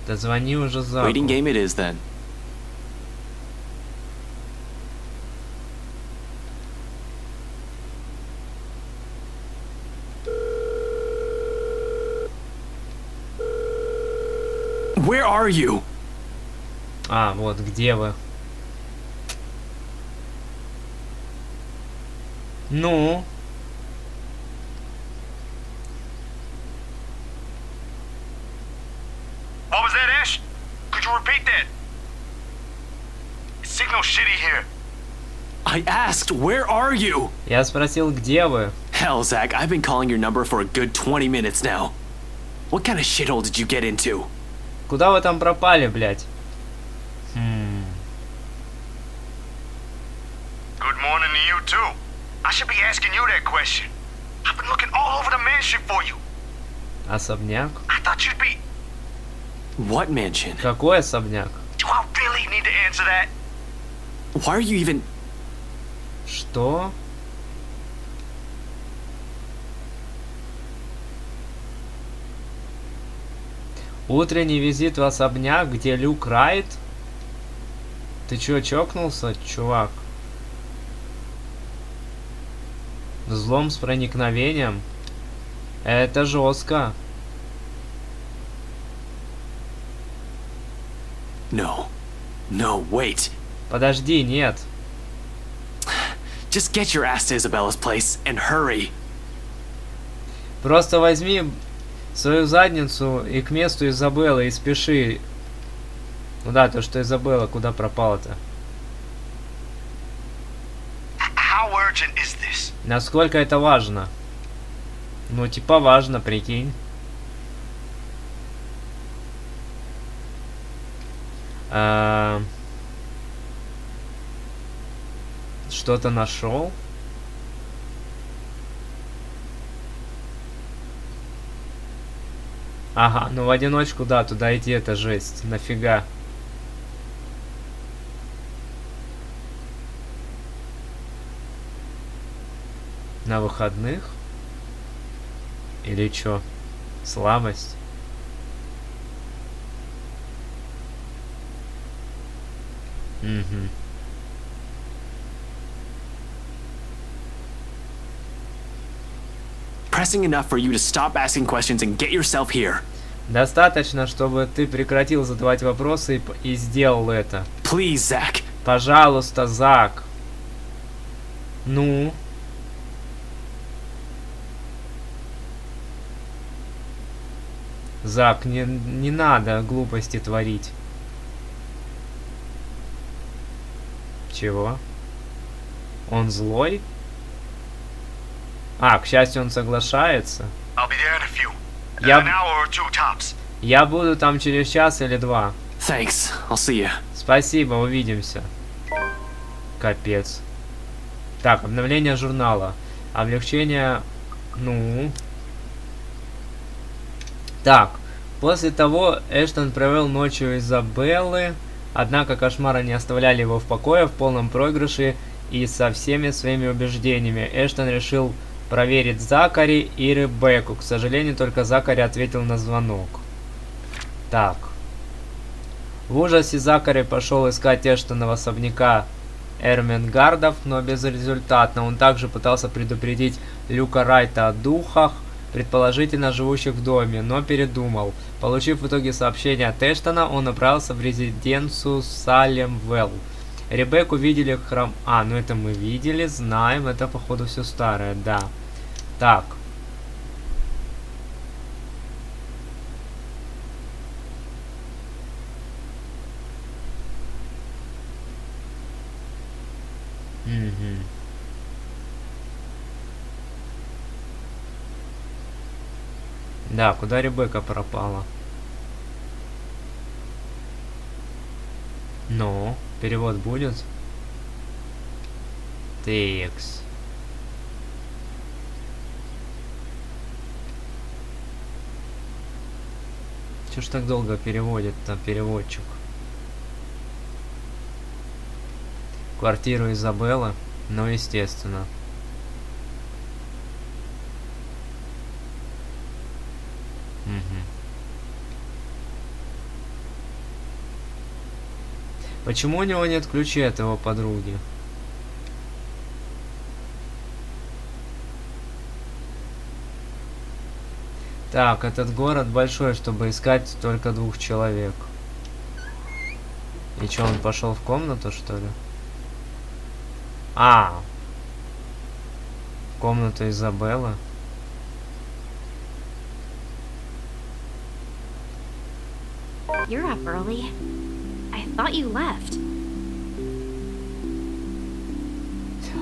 Дозвони уже за. Waiting game it is then. Where are you? А, вот где вы? Ну? What was that, Ash? Could you repeat that? Signal shitty here. I asked, where are you? Я спросил, где вы? Hell, Zach, I've been calling your number for a good 20 minutes now. What kind of shithole did you get into? Куда вы там пропали, блядь? Good morning to you too. I should be asking you that question. I've been looking all over the mansion for you. Особняк? I thought you'd be. What mansion? Какой особняк? Do I really need to answer that? Why are you even? Что? Утренний визит в особняк, где Люк Райт? Ты чё, чокнулся, чувак? Взлом с проникновением? Это жестко. No. No, wait. Подожди, нет. Just get your ass to Isabella's place and hurry. Просто возьми свою задницу и к месту Изабеллы и спеши. Ну да, то, что Изабелла, куда пропала-то? Насколько это важно? Ну, типа важно, прикинь. Что-то нашел? Ага, ну в одиночку, да, туда идти, это жесть. Нафига? На выходных? Или чё? Слабость? depressing enough for you to stop asking questions and get yourself here. Достаточно, чтобы ты прекратил задавать вопросы и сделал это. Please, Зак. Пожалуйста, Зак. Ну. Зак, не надо глупости творить. Чего? Он злой? А, к счастью, он соглашается. Я буду там через час или два. Thanks. I'll see you. Спасибо, увидимся. Капец. Так, обновление журнала. Облегчение... Ну... Так. После того, Эштон провел ночью Изабеллы, однако кошмары не оставляли его в покое, в полном проигрыше и со всеми своими убеждениями. Эштон решил проверить Закари и Ребекку. К сожалению, только Закари ответил на звонок. Так. В ужасе Закари пошел искать Эштона в особняка Эрмингардов, но безрезультатно. Он также пытался предупредить Люка Райта о духах, предположительно живущих в доме, но передумал. Получив в итоге сообщение от Эштона, он направился в резиденцию Салем-Вэлл. Ребекку видели в храм... А, ну это мы видели, знаем, это походу все старое, да. Так. Угу. Да, куда Ребекка пропала? Ну, перевод будет? Текс. Чё ж так долго переводит-то переводчик? Квартиру Изабеллы, ну естественно. Угу. Почему у него нет ключей от его подруги? Так, этот город большой, чтобы искать только двух человек. И чё, он пошел в комнату, что ли? А, комната Изабеллы. You're up early. I thought you left.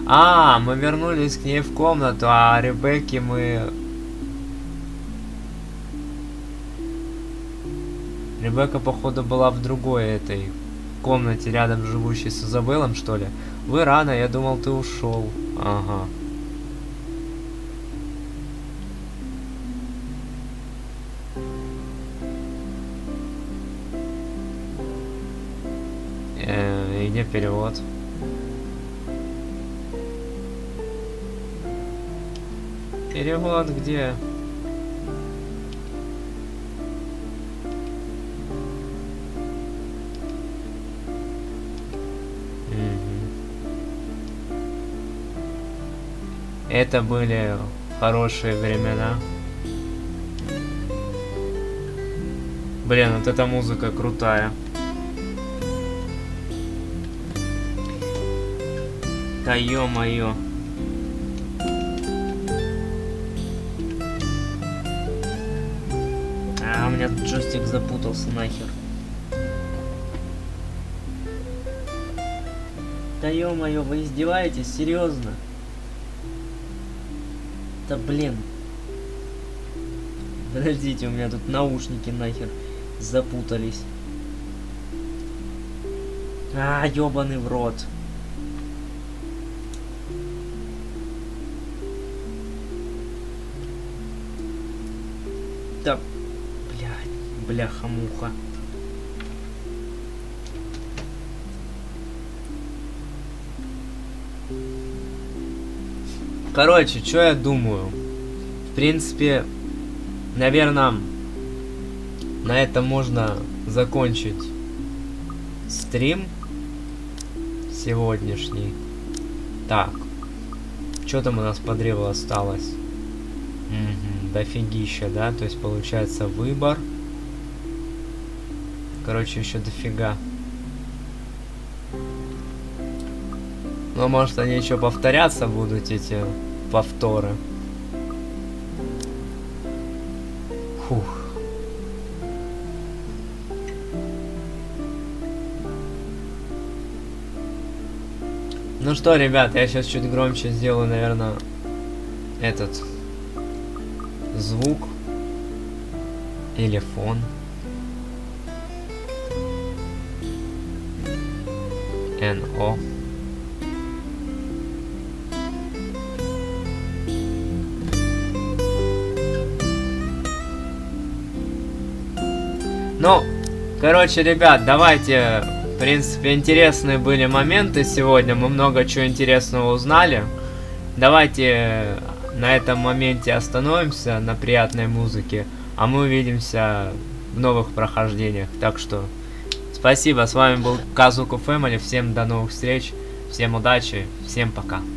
А, мы вернулись к ней в комнату, а Ребекке мы... Ребекка, походу, была в другой этой комнате, рядом живущей с Изабеллом, что ли? Вы рано, я думал, ты ушел. Ага. И где перевод? Перевод где? Это были хорошие времена. Блин, вот эта музыка крутая. Да ё-моё. А, у меня джойстик запутался нахер. Да ё-моё, вы издеваетесь? Серьезно? Да блин. Подождите, у меня тут наушники нахер запутались. А, ёбаный в рот. Да, блядь, бляха-муха. Короче, что я думаю? В принципе, наверное, на этом можно закончить стрим сегодняшний. Так, что там у нас по древу осталось? Дофигища, да? То есть получается выбор. Короче, еще дофига. Но может они еще повторяться будут, эти повторы. Фух. Ну что, ребят, я сейчас чуть громче сделаю, наверное, этот звук или фон. НО. Ну, короче, ребят, давайте... В принципе, интересные были моменты сегодня. Мы много чего интересного узнали. Давайте на этом моменте остановимся на приятной музыке. А мы увидимся в новых прохождениях. Так что, спасибо. С вами был Kazoku Family. Всем до новых встреч. Всем удачи. Всем пока.